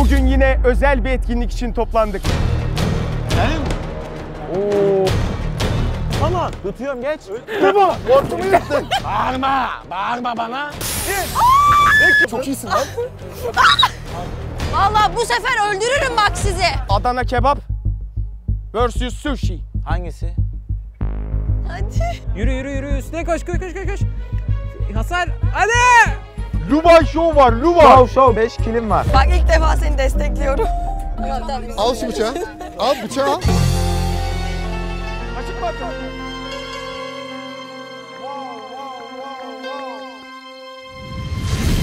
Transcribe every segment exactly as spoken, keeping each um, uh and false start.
Bugün yine özel bir etkinlik için toplandık. Benim? Ooo. Tamam, tutuyorum, geç. Ne bu? Ortumu yırttın. Bağırma, bağırma bana. Çok iyisin lan. Vallahi bu sefer öldürürüm bak sizi. Adana Kebap versus Sushi. Hangisi? Hadi. Yürü yürü yürü, üstüne koş koş koş koş. Hasar, hadi. Luba Show var, Luba. Show Show, beş kilim var. Bak ilk defa seni destekliyorum. Al şu bıçağı, al bıçağı. Açık mı atın?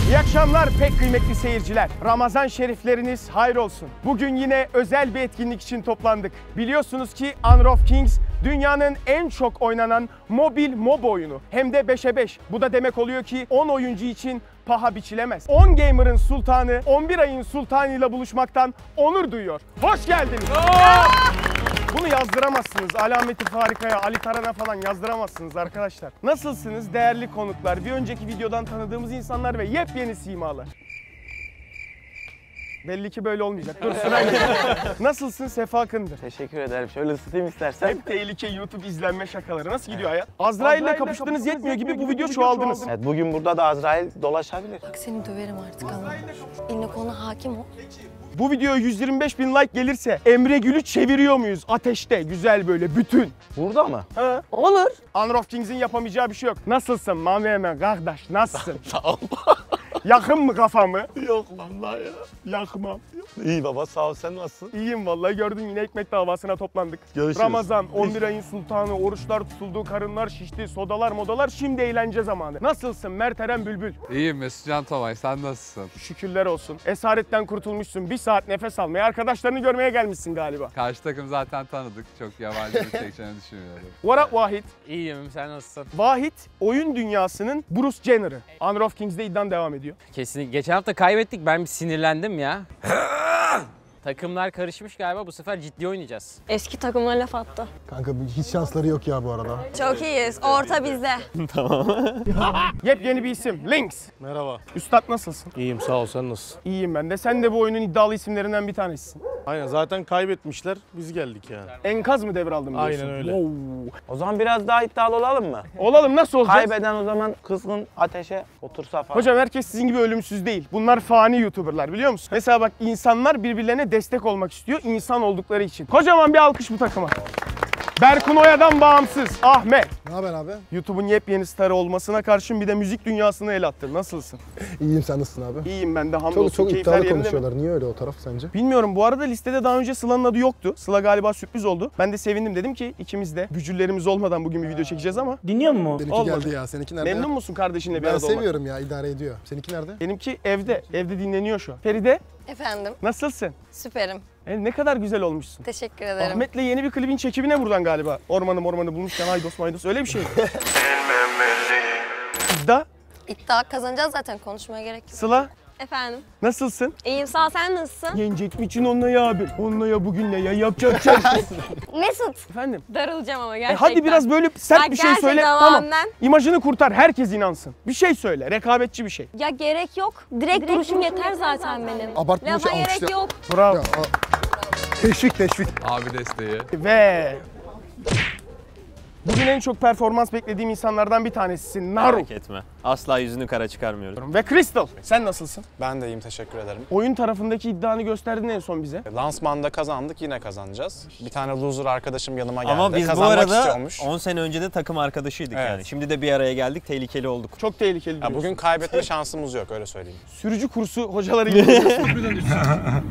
İyi akşamlar pek kıymetli seyirciler. Ramazan şerifleriniz hayır olsun. Bugün yine özel bir etkinlik için toplandık. Biliyorsunuz ki Honor of Kings dünyanın en çok oynanan mobil mob oyunu. Hem de beşe beş. Bu da demek oluyor ki on oyuncu için paha biçilemez. on gamer'ın sultanı on bir ayın sultanıyla buluşmaktan onur duyuyor. Hoş geldiniz. Bunu yazdıramazsınız. Alameti Farika'ya, Ali Taran'a falan yazdıramazsınız arkadaşlar. Nasılsınız değerli konuklar? Bir önceki videodan tanıdığımız insanlar ve yepyeni simalar. Belli ki böyle olmayacak. Dur sıra gel. Nasılsın Sefa Kındır? Teşekkür ederim. Şöyle ısıtayım istersen. Hep tehlike YouTube izlenme şakaları. Nasıl gidiyor hayat? Azrail ile kapıştığınız yetmiyor gibi, gibi bu video çoğaldınız. Evet, bugün burada da Azrail dolaşabilir. Bak seni döverim artık ama. İlk konu hakim ol. Bu video yüz yirmi beş bin like gelirse Emre Gül'ü çeviriyor muyuz? Ateşte güzel böyle bütün. Burada mı? Ha. Olur. Honor of Kings'in yapamayacağı bir şey yok. Nasılsın Mami Emen kardeş? Nasılsın? Sağ ol. Yakın mı kafamı? Yok vallahi ya. Yakmam. İyi baba sağ ol, sen nasılsın? İyiyim vallahi, gördün yine ekmek davasına toplandık. Görüşürüz. Ramazan, on bir ayın sultanı, oruçlar tutuldu, karınlar şişti, sodalar modalar, şimdi eğlence zamanı. Nasılsın Mert Eren Bülbül? İyiyim Mesut Can Tomay, sen nasılsın? Şükürler olsun. Esaretten kurtulmuşsun, bir saat nefes almaya, arkadaşlarını görmeye gelmişsin galiba. Karşı takım zaten tanıdık, çok yabancı bir çekeceğini düşünmüyorum. What up Vahit? İyiyim, sen nasılsın? Vahit, oyun dünyasının Bruce Jenner'ı. Honor of Kings'de iddian devam ediyor. Kesinlikle. Geçen hafta kaybettik. Ben bir sinirlendim ya. Takımlar karışmış galiba. Bu sefer ciddi oynayacağız. Eski takımlar laf attı. Kanka hiç şansları yok ya bu arada. Çok iyiyiz. Orta bizde. Tamam. Yepyeni bir isim. Lynx. Merhaba. Üstad nasılsın? İyiyim sağ ol. Sen nasılsın? İyiyim ben de. Sen de bu oyunun iddialı isimlerinden bir tanesisin. Aynen. Zaten kaybetmişler. Biz geldik yani. Enkaz mı devraldım diyorsun? Aynen öyle. Wow. O zaman biraz daha iddialı olalım mı? Olalım. Nasıl olacağız? Kaybeden o zaman kızgın ateşe otursa falan. Hocam herkes sizin gibi ölümsüz değil. Bunlar fani YouTuber'lar biliyor musun? Mesela bak insanlar birbirlerine destek olmak istiyor insan oldukları için. Kocaman bir alkış bu takıma. Berkun Oya'dan bağımsız Ahmet. Ne haber abi? YouTube'un yepyeni starı olmasına karşın bir de müzik dünyasına el attın. Nasılsın? İyiyim, sen nasılsın abi? İyiyim ben de hamdolsun. Çok çok iddialı konuşuyorlar. Mi? Niye öyle o taraf sence? Bilmiyorum. Bu arada listede daha önce Sıla'nın adı yoktu. Sıla galiba sürpriz oldu. Ben de sevindim, dedim ki ikimiz de bücürlerimiz olmadan bugün bir video çekeceğiz ama. Dinliyor musun? Benimki olmadı. Geldi ya. Seninki nerede? Memnun musun kardeşinle bir arada olmak? Ben seviyorum ya, idare ediyor. Seninki nerede? Benimki evde. Evde dinleniyor şu an. Feride. Efendim? Nasılsın? Süperim. E, ne kadar güzel olmuşsun. Teşekkür ederim. Ahmet'le yeni bir klibin çekimine buradan galiba. Ormanı mormanı bulmuşken haydos maydos öyle bir şey. İddia? İddia kazanacağız zaten, konuşmaya gerek yok. Sıla? Efendim? Nasılsın? İyiyim sağ ol, sen nasılsın? Yenecek mi için onunla ya abi? Onunla ya bugünle ya, yapacak çarşısın. Mesut. Efendim? Darılacağım ama gerçekten. E, hadi biraz böyle sert ya bir şey söyle. Tamam. İmajını kurtar, herkes inansın. Bir şey söyle, rekabetçi bir şey. Ya gerek yok. Direkt, Direkt duruşum yeter, yeter zaten, zaten benim. Abartma şey, gerek işte. Yok. Bravo. Ya, teşvik teşvik. Abi desteği. Ve bugün en çok performans beklediğim insanlardan bir tanesisin. Naru. Merak etme. Asla yüzünü kara çıkarmıyorum. Ve Crystal. Sen nasılsın? Ben de iyiyim, teşekkür ederim. Oyun tarafındaki iddianı gösterdin en son bize. Lansmanda kazandık, yine kazanacağız. Bir tane loser arkadaşım yanıma geldi. Ama biz kazanmak bu arada istiyormuş. on sene önce de takım arkadaşıydık, evet. Yani. Şimdi de bir araya geldik, tehlikeli olduk. Çok tehlikeli. Ya bugün kaybetme şansımız yok, öyle söyleyeyim. Sürücü kursu hocaları gibi.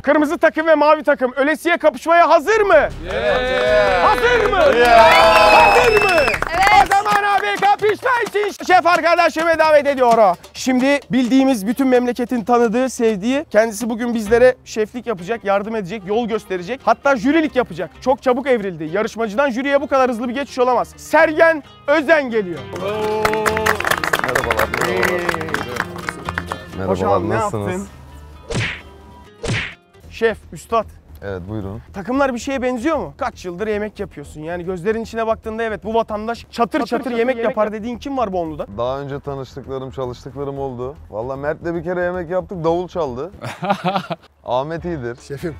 Kırmızı takım ve mavi takım ölesiye kapışmaya hazır mı? Yeah. Hazır mı? Yeah. Hazır mı? Evet. O zaman abi kapıştaysın. Şef arkadaşımı davet ediyor. Şimdi bildiğimiz, bütün memleketin tanıdığı, sevdiği. Kendisi bugün bizlere şeflik yapacak, yardım edecek, yol gösterecek. Hatta jürilik yapacak. Çok çabuk evrildi. Yarışmacıdan jüriye bu kadar hızlı bir geçiş olamaz. Sergen Özen geliyor. Merhabalar. Merhabalar. Merhabalar, nasılsınız? Şef, üstad. Evet, buyurun. Takımlar bir şeye benziyor mu? Kaç yıldır yemek yapıyorsun? Yani gözlerin içine baktığında evet bu vatandaş çatır çatır, çatır, çatır yemek, yemek yapar yap. dediğin kim var bu onluda? Daha önce tanıştıklarım, çalıştıklarım oldu. Vallahi Mert'le bir kere yemek yaptık, davul çaldı. Ahmet iyidir. Şefim.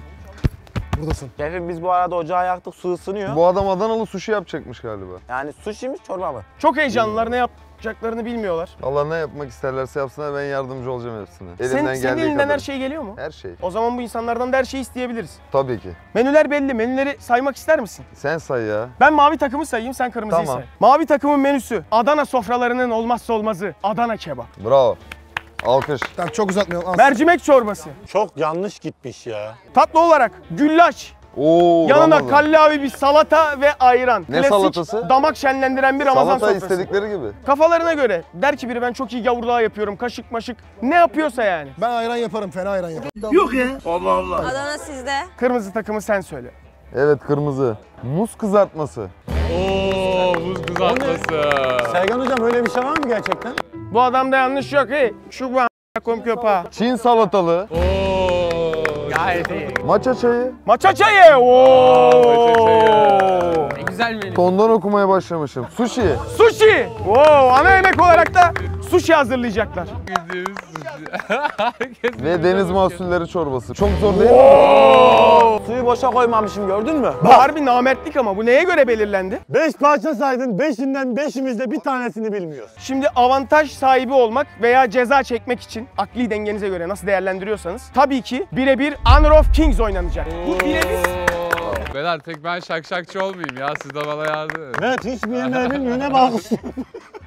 Buradasın. Şefim biz bu arada ocağı yaktık, su ısınıyor. Bu adam Adanalı suşi yapacakmış galiba. Yani suşi mi, çorba mı? Çok heyecanlılar, ne yapacaklarını bilmiyorlar. Allah ne yapmak isterlerse yapsınlar, ben yardımcı olacağım hepsine. Elimden Sen, senin elinden kadar. Her şey geliyor mu? Her şey. O zaman bu insanlardan da her şeyi isteyebiliriz. Tabii ki. Menüler belli, menüleri saymak ister misin? Sen say ya. Ben mavi takımı sayayım, sen kırmızıyı tamam. say. Mavi takımın menüsü, Adana sofralarının olmazsa olmazı, Adana kebap. Bravo. Alkış. Tamam, çok uzatmayalım. Alsın. Mercimek çorbası. Çok yanlış gitmiş ya. Tatlı olarak güllaç. Oo, yanına Ramazan. Kallavi bir salata ve ayran. Ne Klasik, salatası? Damak şenlendiren bir Ramazan salata sofrası. Salata istedikleri gibi. Kafalarına göre. Der ki biri ben çok iyi gavurluğa yapıyorum. Kaşık maşık. Ne yapıyorsa yani. Ben ayran yaparım. Fena ayran yaparım. Yok ya. Allah Allah. Adana sizde. Kırmızı takımı sen söyle. Evet kırmızı. Muz kızartması. Ooo muz kızartması. Sergen hocam öyle bir şey var mı gerçekten? Bu adamda yanlış yok. Hey, şu bu a**kom köpa. Çin salatalı. Oo. Gayet iyi. Maça çayı. Maça çayı. Oo. Ne güzel menü. Sondan okumaya başlamışım. Sushi. Sushi. Oo, ana yemek olarak da sushi hazırlayacaklar. Ve deniz mahsulleri çorbası. Çok zor değil mi? Oo. Suyu boşa koymamışım, gördün mü? Harbi namertlik ama bu neye göre belirlendi? beş parça saydın, beşinden beşimizde bir tanesini bilmiyoruz. Şimdi avantaj sahibi olmak veya ceza çekmek için akli dengenize göre nasıl değerlendiriyorsanız tabii ki birebir Honor of Kings oynanacak. Oo. Bu birebir. Ben artık ben şakşakçı olmayayım ya, siz de bana yardım edin. Evet, hiçbir yerine bilmiyorsun, bağlısın.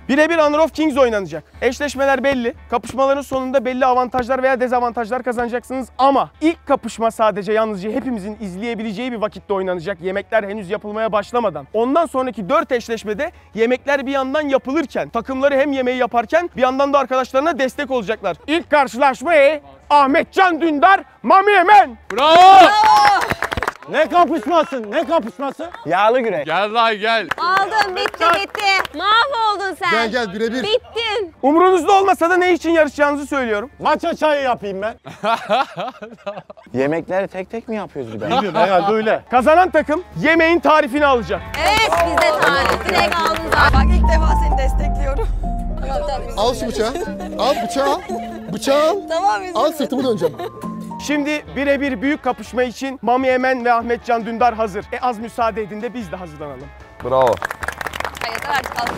Birebir Honor of Kings oynanacak. Eşleşmeler belli. Kapışmaların sonunda belli avantajlar veya dezavantajlar kazanacaksınız ama ilk kapışma sadece yalnızca hepimizin izleyebileceği bir vakitte oynanacak. Yemekler henüz yapılmaya başlamadan. Ondan sonraki dört eşleşmede yemekler bir yandan yapılırken, takımları hem yemeği yaparken bir yandan da arkadaşlarına destek olacaklar. İlk karşılaşmayı Ahmet Can Dündar, Mami Emen. Bravo! Bravo! Ne kapışması? Ne kapışması? Yağlı gürek. Gel lan gel. Aldım, bitti bitti. Mahvoldun sen. Gel gel, birebir. Bittin. Umrunuzda olmasa da ne için yarışacağınızı söylüyorum. Maça çayı yapayım ben. Yemekleri tek tek mi yapıyoruz bir daha? Bilmiyorum herhalde öyle. Kazanan takım yemeğin tarifini alacak. Evet, biz de tarif. Direkt aldınız abi. Bak ilk defa seni destekliyorum. Al şu bıçağı. Al bıçağı. Bıçağı al. Tamam, izin. Al sırtımı döneceğim. Şimdi birebir büyük kapışma için Mami Emen ve Ahmet Can Dündar hazır. E az müsaade edin de biz de hazırlanalım. Bravo. Hayatlar artık alsın.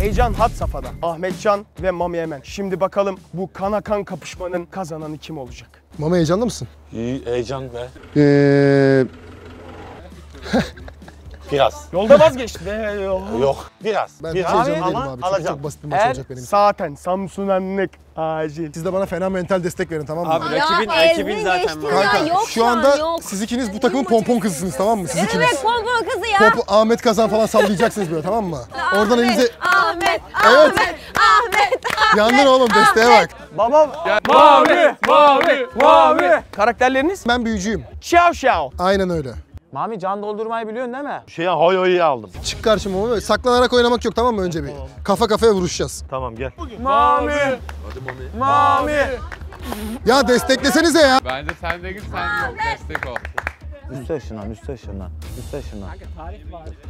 Heyecan had safhada. Ahmet Can ve Mami Emen. Şimdi bakalım bu kana kan kapışmanın kazananı kim olacak? Mami, heyecanlı mısın? İyi, heyecan be. Eee... Biraz. Yolda vazgeçti. Yok. Biraz. Ben biraz. Abi, ama abi. Çok, çok basit bir maç er, olacak benim için. Zaten Samsun Emlak acil. Siz de bana fena mental destek verin, tamam mı? Abi rakibin, rakibin zaten. Kanka ya, yok şu anda yok. Siz ikiniz bu takımın pompon kızısınız, tamam mı? Siz evet, ikiniz. Evet pompon kızı ya. Pomp Ahmet Kazan falan sallayacaksınız böyle, tamam mı? Ahmet, oradan elinize... Ahmet, evet. Ahmet, Ahmet, Ahmet. Yandın oğlum, desteğe bak. Babam. Mavi, mavi, mavi. Karakterleriniz? Ben büyücüyüm. Şav şav. Aynen öyle. Mami, can doldurmayı biliyorsun değil mi? Şeye hoy hoy aldım. Çık karşıma Mami. Saklanarak oynamak yok, tamam mı? Önce bir kafa kafaya vuruşacağız. Tamam gel. Mami! Hadi Mami. Mami! Ya desteklesenize ya. Bence sen de git, sen de destek ol. Üste ışınlan, üste ışınlan, üste ışınlan.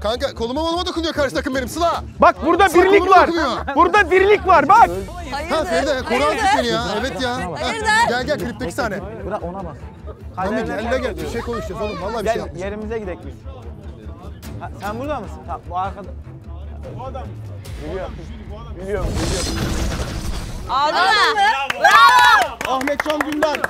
Kanka koluma koluma dokunuyor karşı takım benim Sıla. Bak burada Sıla, dirlik var. Dokunuyor. Burada dirlik var bak. Hayırdır? Ha Feride, koral seni ya. Evet ya. Hayırdır? Gel gel, klipteki sahne. Bırak ona bak. Mami gel, gel, gel. Bir şey konuşacağız oğlum. Vallahi bir gel, şey yapmayacağız. Yerimize gidelim biz. Ha, sen burada mısın? Tamam, bu arkada. Bu adam. Biliyor. Biliyorum, biliyorum. Aldın mı? Bravo! Ahmet Can Dündar.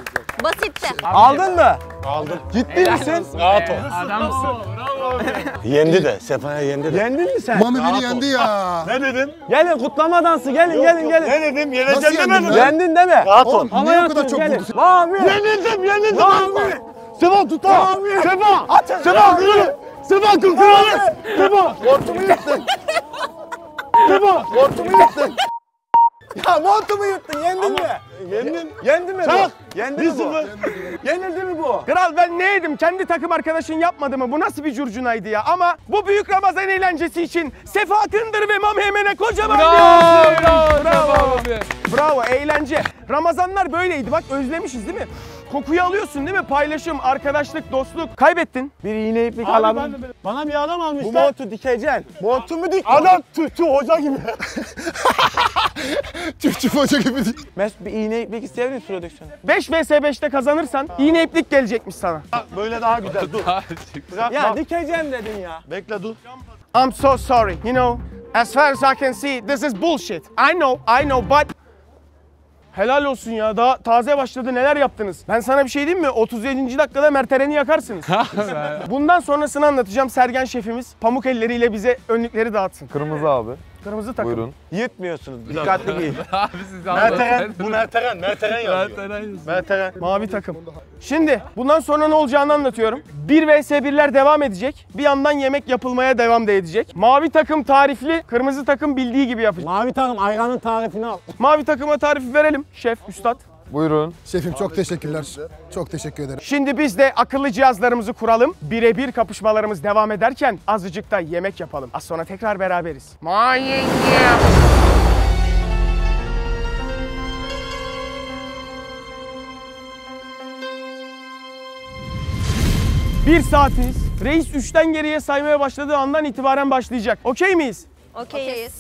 Basitti. Aldın mı? Aldım. Ciddi misin? Rahat ol. Adamsın. Bravo. Yendi de. Sefa'ya yendi de. Yendin mi sen? Mami beni yendi ya. Ne dedim? Gelin kutlama dansı. Gelin yok, gelin yok. gelin. Ne dedim? Yeneceğim demedim. Yendin değil mi? Rahat ol. Ama ne kadar çok vurdu. Mami. Yenildim yenildim. Mami. Sefa tut. Mami. Sefa. Aç. Sefa kıralı. Sefa kıralı. Sefa. Ortumu yıktın. Sefa. Ortumu yıktın. Ya montumu yuttun, yendin ama mi? Yendin. Yendin mi? Çak. Yendin mi bu? Yenildi mi bu? Kral ben ne yedim? Kendi takım arkadaşın yapmadı mı? Bu nasıl bir curcunaydı ya? Ama bu büyük Ramazan eğlencesi için Sefa Kındır ve Mami Emen'e kocaman bravo, bir bravo, bravo, bravo. Bravo. Bravo, eğlence. Ramazanlar böyleydi. Bak özlemişiz değil mi? Kokuyu alıyorsun değil mi? Paylaşım, arkadaşlık, dostluk. Kaybettin. Bir iğne iplik alalım. Bana bir adam almışlar. Bu montu dikeceksin. Montumu dik. Adam Türkçü hoca gibi. Türkçü hoca gibi değil. Mesut bir iğne iplik isteyebilir misin? Şuraya döksene. beş vs beşte kazanırsan tamam, iğne iplik gelecekmiş sana. Ya, böyle daha güzel. Dur. Ya dikeceğim dedin ya. Bekle dur. I'm so sorry. You know, as far as I can see, this is bullshit. I know, I know, but... Helal olsun ya, daha taze başladı, neler yaptınız? Ben sana bir şey diyeyim mi? otuz yedinci dakikada Mert Eren'i yakarsınız. Bundan sonrasını anlatacağım. Sergen şefimiz pamuk elleriyle bize önlükleri dağıtsın. Kırmızı abi. Kırmızı takım. Buyurun. Yırtmıyorsunuz, dikkatli giyin. Mert Eren, bu Mert Eren, Mert Eren yazıyor. Mert Eren. Mavi takım. Şimdi bundan sonra ne olacağını anlatıyorum. bir vs birler devam edecek. Bir yandan yemek yapılmaya devam da edecek. Mavi takım tarifli, kırmızı takım bildiği gibi yapacak. Mavi takım ayranın tarifini al. Mavi takıma tarif verelim şef, üstad. Buyurun. Şefim çok teşekkürler. Çok teşekkür ederim. Şimdi biz de akıllı cihazlarımızı kuralım. Birebir kapışmalarımız devam ederken azıcık da yemek yapalım. Az sonra tekrar beraberiz. Mayın. Bir saatimiz. Reis üçten geriye saymaya başladığı andan itibaren başlayacak. Okey miyiz? Okeyiz.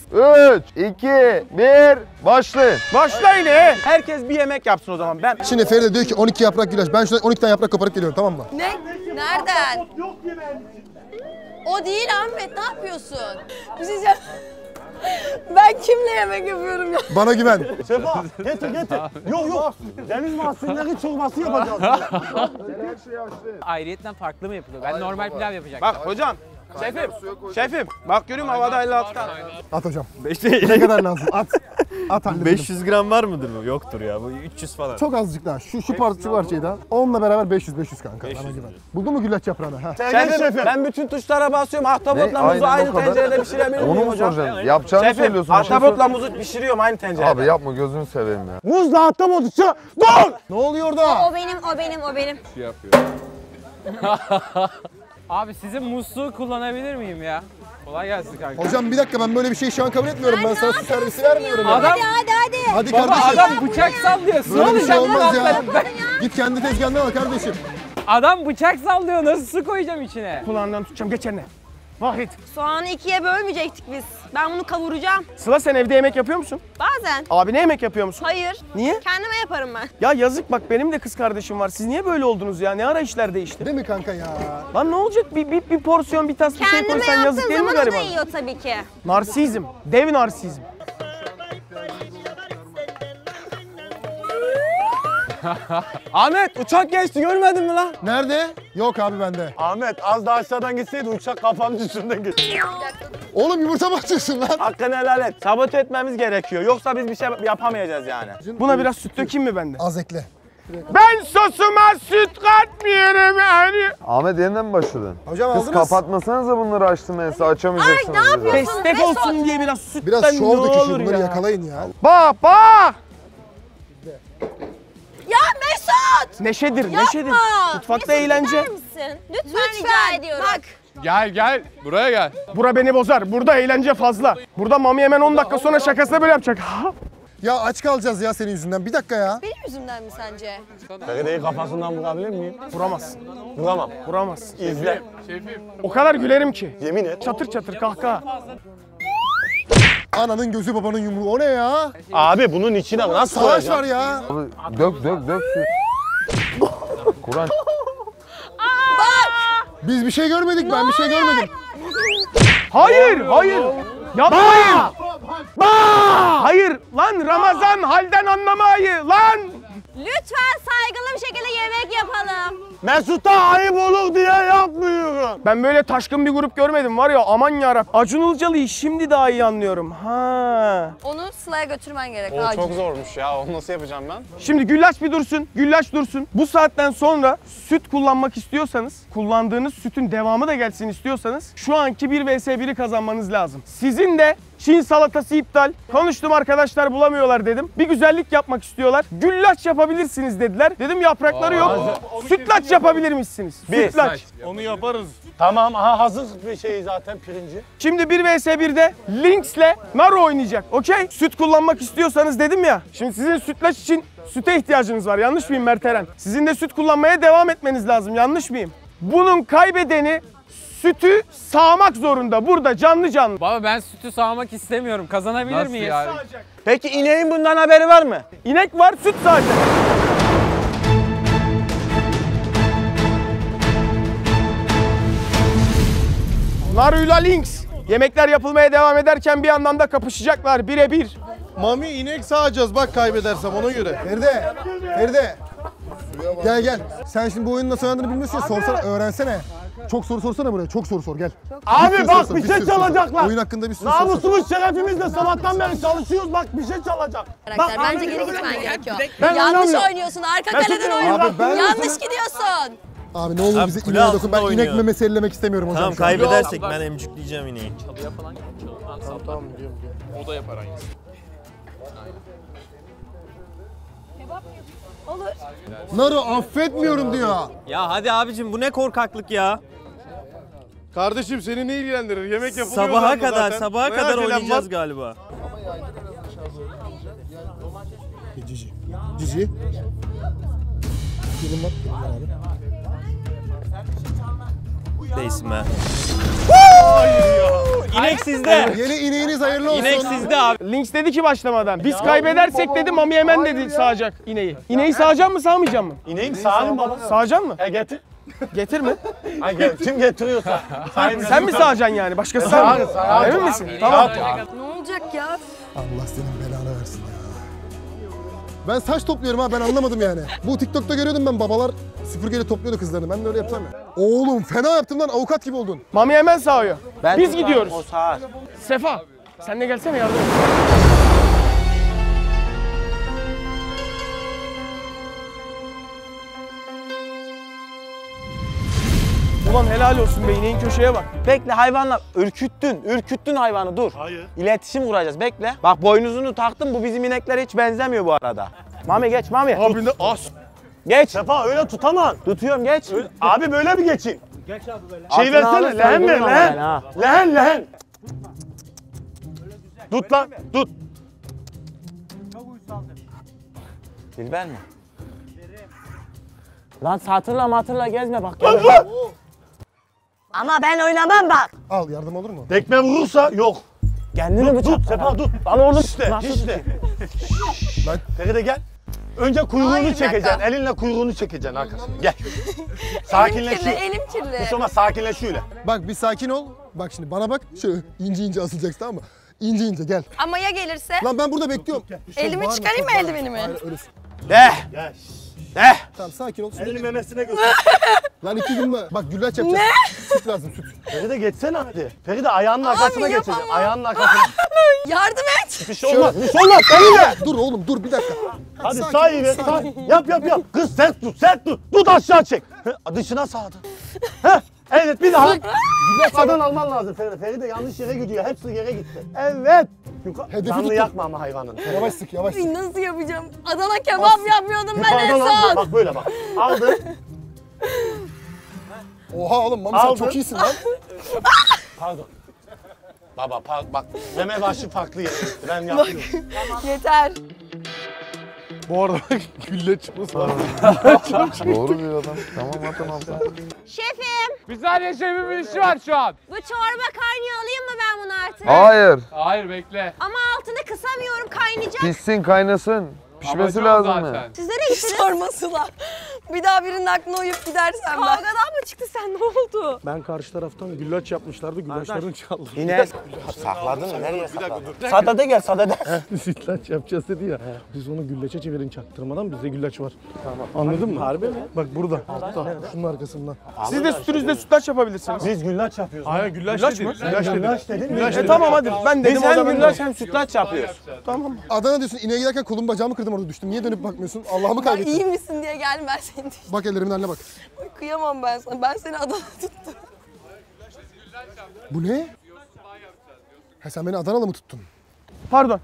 üç, iki, bir, başlayın. Başlayın. He. Herkes bir yemek yapsın o zaman. Ben. Şimdi Feride diyor ki on iki yaprak güllaç. Ben şuradan on iki tane yaprak koparıp geliyorum, tamam mı? Ne? Nereden? O değil Ahmet, ne yapıyorsun? Bir şey diyeceğim. Ben kimle yemek yapıyorum ya? Bana güven. Sefa, getir getir. Yok yok. Deniz mahsulleri çorbası yapacağız. Ayrıyeten farklı mı yapılıyor? Ben Hayır, normal baba. pilav yapacaktım. Bak hocam. Şefim, şefim. Bak görüyorum havada elli at. At hocam. Ne kadar lazım? At. At halledelim. beş yüz gram var mıdır bu? Yoktur ya. Bu üç yüz falan. Çok azıcık daha. Şu şu parçacık var şey daha. Onunla beraber beş yüz beş yüz kanka. Buldun mu güllaç yaprağını? Ha. Şefim, şefim, ben bütün tuşlara basıyorum. Ahtapotla muzu aynı tencerede pişirebilirim hocam. Onu mu soracaksın? Yapacağını söylüyorsun. Ahtapotla muzu pişiriyorum aynı tencerede. Abi yapma, gözünü seveyim ya. Muzla ahtapotu. Dur! Ne oluyor orada? O benim, o benim, o benim. Şey yapıyor. Abi sizin musluğu kullanabilir miyim ya? Kolay gelsin kanka. Hocam bir dakika, ben böyle bir şey şu an kabul etmiyorum. Ben, ben sana su servisi vermiyorum. Adam, hadi hadi hadi. Hadi baba, kardeşim. Adam bıçak sallıyor. Böyle ne bir şey olmaz ya. Ben... Git kendi tezgahına al kardeşim. Adam bıçak sallıyor. Nasıl su koyacağım içine? Kulağından tutacağım. Geç eline. Vahit. Soğanı ikiye bölmeyecektik biz. Ben bunu kavuracağım. Sıla sen evde yemek yapıyor musun? Bazen. Abi ne yemek yapıyor musun? Hayır. Niye? Kendime yaparım ben. Ya yazık, bak benim de kız kardeşim var. Siz niye böyle oldunuz ya? Ne ara işler değişti? Değil mi kanka ya? Lan ne olacak? Bir, bir, bir porsiyon, bir tas bir şey koysan yazık değil mi gariban? Kendime yaptığım zaman da yiyor tabii ki. Narsizm. Dev narsizm. Ahmet uçak geçti, görmedin mi lan? Nerede? Yok abi bende. Ahmet az daha aşağıdan gitseydi uçak kafamın üstünden geçti. Oğlum yumurta batıyorsun lan. Hakkını helal et. Sabote etmemiz gerekiyor. Yoksa biz bir şey yapamayacağız yani. Buna biraz süt dökeyim mi bende? Az ekle. Ben sosuma süt katmıyorum yani. Ahmet yeniden mi başladın? Hocam aldınız. Kız kapatmasanıza bunları, açtım ense açamayacaksınız. Ay ne yapıyorsunuz? Destek olsun diye biraz sütten ne olur ya. Biraz şov döküşün, bunları yakalayın ya. Bak bak. Ya Mesut! Neşedir, yapma. Neşedir. Mutfakta Mesut, eğlence. Gider misin? Lütfen, lütfen rica ediyorum. Bak. Gel gel, buraya gel. Bura beni bozar, burada eğlence fazla. Burada Mami hemen on dakika sonra şakasına böyle yapacak. Ya aç kalacağız ya senin yüzünden, bir dakika ya. Benim yüzümden mi sence? Feride'yi kafasından vurabilir miyim? Vuramazsın. Vuramam. Vuramazsın. İzle. Şefim. O kadar gülerim ki. Yemin et. Çatır çatır kahkaha. Ananın gözü babanın yumruğu, o ne ya? Abi bunun içine nasıl savaş var ya? Abi, dök dök dök. Kur'an. Bak! Biz bir şey görmedik, ben bir şey görmedim. Hayır, hayır. Yapmayın. Hayır lan, Ramazan halden anlamayı lan. Lütfen saygılı bir şekilde yemek yapalım. Mesut'a ayıp olur diye yapmıyorum. Ben böyle taşkın bir grup görmedim var ya, aman yarabbim. Acun Ilıcalı'yı şimdi daha iyi anlıyorum. Ha. Onu Sıla'ya götürmen gerek. O Acun. Çok zormuş ya, onu nasıl yapacağım ben? Şimdi güllaç bir dursun, güllaç dursun. Bu saatten sonra süt kullanmak istiyorsanız, kullandığınız sütün devamı da gelsin istiyorsanız şu anki bir vs biri kazanmanız lazım. Sizin de Çin salatası iptal. Konuştum arkadaşlar, bulamıyorlar dedim. Bir güzellik yapmak istiyorlar. Güllaç yapabilirsiniz dediler. Dedim yaprakları Aa, yok. Hazır. Sütlaç yapabilirmişsiniz. Sütlaç. Onu yaparız. Tamam, aha hazır bir şey zaten pirinci. Şimdi bir vs bir'de Lynx'le Naru oynayacak. Okey? Süt kullanmak istiyorsanız dedim ya. Şimdi sizin sütlaç için süte ihtiyacınız var. Yanlış mıyım Mert Eren? Sizin de süt kullanmaya devam etmeniz lazım. Yanlış mıyım? Bunun kaybedeni sütü sağmak zorunda. Burada canlı canlı. Baba ben sütü sağmak istemiyorum. Kazanabilir Nasıl miyiz? Yani? Peki ineğin bundan haberi var mı? İnek var, süt sağacak. Naru'yla Lynx. Yemekler yapılmaya devam ederken bir yandan da kapışacaklar birebir. Mami inek sağacağız bak kaybedersem ona göre. Feride, Feride. Gel gel. Sen şimdi bu oyunun nasıl oynadığını bilmiyorsun ya. Sorsana, öğrensene. Çok soru sorsana buraya. Çok soru sor gel. Abi bir bak soru, bir şey çalacaklar. Oyun hakkında bir soru sor. Namusumuz şerefimizle sabahtan beri çalışıyoruz. Bak bir şey çalacak. Bak, bence geri gitmen gerekiyor. Ben yanlış oynuyorsun. Arka kaleden oynuyorsun. Yanlış gidiyorsun. Abi ne olur abi, bize ineğe dokun. Ben oynuyor. inek memesi ellemek istemiyorum hocam. Tamam kaybedersek ben emcikleyeceğim ineği. Çalıya falan gel. Tamam tamam biliyorum. O da yapar aynısı. Olur. Naru affetmiyorum diyor. Ya hadi abicim bu ne korkaklık ya. Kardeşim seni ne ilgilendirir? Yemek yapılıyor. Sabaha kadar, zaten. sabaha Bayağı kadar oynayacağız var. galiba. Cici. Cici. Gelin bak. Değilsin ben. İnek sizde. Yeni ineğiniz hayırlı olsun. İnek sizde abi. Lynx dedi ki başlamadan. Biz kaybedersek dedi Mami Emen dedi sağacak ineği. İneği sağacak mı sağmayacak mı? İneği sağacak mı? Sağacak mı? E getir. Getir mi? Kim getiriyorsa. Sen mi sağacaksın yani? Başkası sağ mı? Emin misin? Tamam. Ne olacak ya? Allah senin belanı versin ya. Ben saç topluyorum ha ben anlamadım yani. Bu TikTok'ta görüyordum ben babalar süpürgeyle topluyordu kızlarını. Ben de öyle yapsam ya. Oğlum fena yaptım lan avukat gibi oldun. Mami hemen sağıyor. Ben Biz gidiyoruz. O sağır. Sefa sen de gelsene yardım et. Ulan helal olsun be ineğin köşeye bak. Bekle hayvanla ürküttün, ürküttün hayvanı dur. Hayır. İletişim kuracağız bekle. Bak boynuzunu taktın bu bizim ineklere hiç benzemiyor bu arada. Mami geç Mami. Abi ne as. Geç. Sefa öyle tutamam. Tutuyorum geç. Öyle, abi böyle mi geçeyim? Geç abi böyle. Şey versene lehen ver lehen. Lehen lehen. Tut lan tut. Çok uysaldır. Dilber mi? Dilerim. Lan satırla matırla gezme bak. Gel. Ama ben oynamam bak. Al yardım olur mu? Tekme vurursa yok. Kendini tut, tut Sefa tut. Al onu işte, işte. Lan Feride gel. Önce kuyruğunu Hayır, çekeceksin. Elinle kuyruğunu çekeceksin arkasına. Gel. Sakinleş. Elim kirli. Bu sonra sakinleş şöyle. Bak bir sakin ol. Bak şimdi bana bak. Şöyle ince ince asılacaksın tamam mı? İnce ince gel. Ama ya gelirse? Lan ben burada bekliyorum. Yok, yok, elimi çıkarayım mı eldivenimi? Hayır öyle. Eh. Gel. Eh. Tamam sakin ol. Elini memesine götür. Lan iki gün mü? Bak güllaç yapacağız. Ne? Süt lazım süt. Feride geçsene hadi. Feride ayağının arkasına geçecek. Ayağının arkasına. Yardım et. Bir şey olmaz. Bir şey olmaz. Feride. Dur oğlum dur bir dakika. Hadi sağ iyi ver. Yap yap yap. Kız sert tut sert tut. Tut aşağı çek. Dışına sağdı. Heh. Evet bir daha. Güllaçlardan alman lazım Feride. Feride yanlış yere gidiyor. Hepsi yere gitti. Evet. Canlı yakma ama hayvanın. Yavaş sık yavaş sık. Nasıl yapacağım? Adana kebap yapıyordum ben en son. Bak böyle bak. Aldın. Oha oğlum Mami sen çok iyisin lan. Pardon. Baba par bak meme başı farklı yeri. Ben yapıyorum. Yeter. Bu arada gülle çıkması var. Doğru bir adam. Tamam atın abla. Şefim. Bir saniye şefimin işi var şu an. Bu çorba kaynıyor alayım mı ben bunu artık? Hayır. Hayır bekle. Ama altını kısamıyorum kaynayacak. Pişsin kaynasın. Pişmesi lazım zaten. Ya. Siz nereye gittiniz? Sormasılar. Bir daha birinin aklına uyup gidersen ben. Kavgadan mı çıktı sen? Ne oldu? Ben karşı taraftan güllaç yapmışlardı. Güllaçlarını çaldı. Yine sakladın mı? Nereye sakladın? Sadede gel sadede. Güllaç yapacağız dedi ya. Biz onu güllaça çevirin çaktırmadan bizde güllaç var. Tamam. Anladın mı? Harbi mi? Bak burada. Altta. Şunun arkasından. Siz de sütünüzde sütlaç yapabilirsiniz. Biz güllaç yapıyoruz. Hayır güllaç dedim. Güllaç dedim. Tamam hadi. Ben dedim hem güllaç hem sütlaç yapıyoruz. Tamam. Adana diyorsun. İneğe giderken kolum bacağımı kırdım. Orada düştüm. Niye dönüp bakmıyorsun? Allah'ımı kaybettim. İyi misin diye geldim ben seni düştüm. Bak ellerimin haline bak. Kıyamam ben sana. Ben seni Adana'da tuttum. Bu ne? Ha, sen beni Adanalı mı tuttun? Pardon.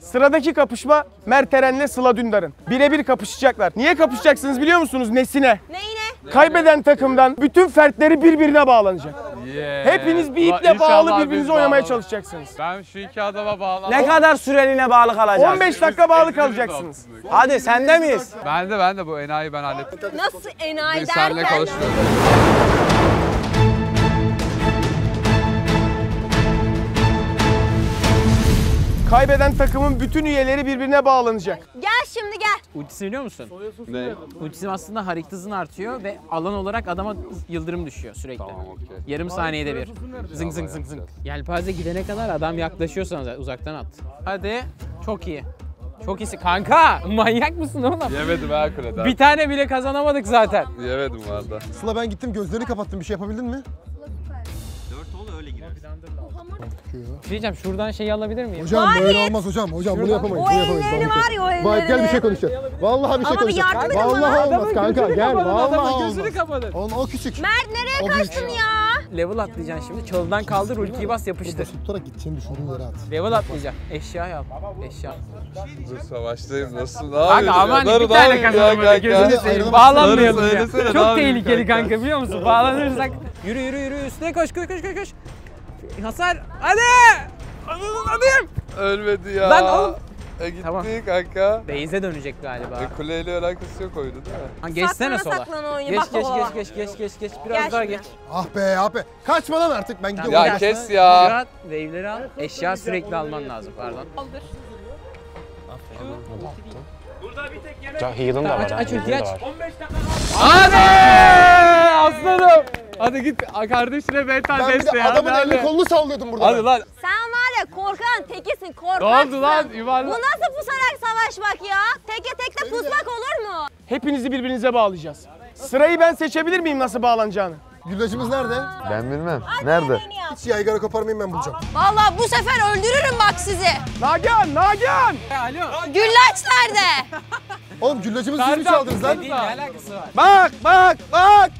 Sıradaki kapışma Mert Eren'le Sıla Dündar'ın. Birebir kapışacaklar. Niye kapışacaksınız biliyor musunuz? Nesine? Neyine? Kaybeden takımdan bütün fertleri birbirine bağlanacak. Yeah. Hepiniz bir iple bağlı birbirinize oynamaya çalışacaksınız. Ben şu iki adama bağlı. Ne kadar süreliğine bağlı kalacaksınız? on beş dakika bağlı kalacaksınız. Hadi sende miyiz? Ben de ben de bu enayi ben hallettim. Nasıl enayi derken? Kaybeden takımın bütün üyeleri birbirine bağlanacak. Gel şimdi gel. Ultisini biliyor musun? Ne? Ultisini aslında hareket hızın artıyor ve alan olarak adama yıldırım düşüyor sürekli. Tamam, okay. Yarım saniyede bir. Zıng zıng zıng zıng. Yelpaze gidene kadar adam yaklaşıyorsanız uzaktan at. Hadi. Çok iyi. Çok iyisi. Kanka manyak mısın oğlum? Yemedim ha kredi. Bir tane bile kazanamadık zaten. Yemedim valla. Sıla ben gittim gözlerini kapattım. Bir şey yapabildin mi? Diyeceğim şuradan şeyi alabilir miyim? Hocam Vahit. Böyle olmaz hocam. Hocam şuradan. Bunu yapamayız. O elleri var ya o elleri. Vahit gel bir şey konuşalım. Vallahi bir şey konuşalım. Ama bir yardım edin bana. Olmaz kanka gel. Vallahi gözünü kapadın. Onun o küçük. Mert nereye kaçtın ya? Level atlayacaksın şimdi. Çalıdan kaldır, ultiyi bas, yapıştır. Tutarak gideceğini düşündüğün yere at. Level atlayacaksın. Eşya yap. Eşya. Dur savaştayım. Nasıl? Kanka aman bir tane kazanamadık. Gözünü seveyim. Bağlanmayalım ya. Çok tehlikeli kanka biliyor musun? Bağlanırsak. Yürü yürü yürü üstüne koş koş koş koş. Hasar, hadi! Anladım! Ölmedi ya. Lan oğlum. E gitti tamam. Kanka. Beyze dönecek galiba. E kuleyle alakası yok oydu değil mi? Lan geçsene sola. Geç geç geç geç geç geç geç. Biraz geç daha geç. Ah be ah be. Kaçma lan artık ben gidiyorum. Ya kes ya. Biraz wave'leri al. Eşya sürekli alman lazım pardon. Aldır. Burada bir tek yemek. Ya heal'ın da var. Aç aç ulti aç. on beş dakika. Hadi! Aslanım! Hadi git kardeşine ben tane deste ya. Adamın elini kolunu sallıyordum burada. Hadi ben. Lan. Sen var ya korkan tekisin korkaksın. Ne oldu lan? Yuvarlan. Bu nasıl pusarak savaşmak ya? Teke tekte pusmak olur mu? Hepinizi birbirinize bağlayacağız. Sırayı ben seçebilir miyim nasıl bağlanacağını? Güllacımız nerede? Ben bilmem. Ay, nerede? Hiç yaygara koparmayayım ben bulacağım. Vallahi bu sefer öldürürüm bak sizi. Nagihan! Nagihan! Alo. Güllaç nerede? Oğlum güllacımızı siz mi çaldınız lan? Ne alakası var? Bak bak bak!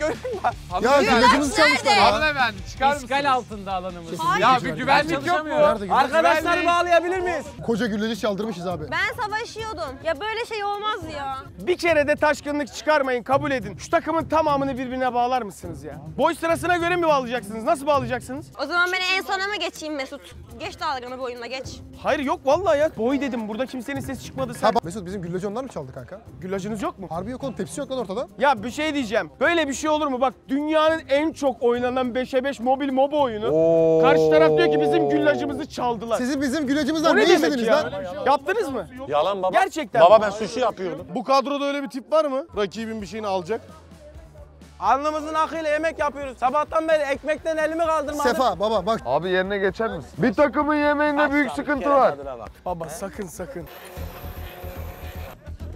Ya güllacımızı çalmışlar ha. Hanım efendim çıkar mısınız? İşgal altında alanımız. Ya bir güvenlik yok mu? Arkadaşlar bağlayabilir miyiz? Koca güllacı çaldırmışız abi. Ben savaşıyordum. Ya böyle şey olmaz ya. Bir kere de taşkınlık çıkarmayın kabul edin. Şu takımın tamamını birbirine bağlar mısınız ya? Boy sırasına göre mi bağlayacaksınız? Nasıl bağlayacaksınız? O zaman ben en sona mı geçeyim Mesut? Geç dalganı boyunla geç. Hayır yok vallahi ya. Boy dedim. Burada kimsenin sesi çıkmadı sen. Ha, Mesut bizim güllacı onlar mı çaldı kanka? Güllacınız yok mu? Harbi yok oğlum. Tepsi yok lan ortada. Ya bir şey diyeceğim. Böyle bir şey olur mu? Bak dünyanın en çok oynanan beşe beş mobil moba oyunu. Oo. Karşı taraf diyor ki bizim güllacımızı çaldılar. Sizin bizim güllacımızdan ne istediniz ya? Lan? Yalan. Yaptınız mı? Yalan baba. Gerçekten. Baba ben sushi yapıyordum. Bu kadroda öyle bir tip var mı? Rakibin bir şeyini alacak. Alnımızın akıyla yemek yapıyoruz. Sabahtan beri ekmekten elimi kaldırmadım. Sefa baba bak. Abi yerine geçer misin? Bir takımın yemeğinde aşk büyük abi, sıkıntı var. Baba he? Sakın sakın.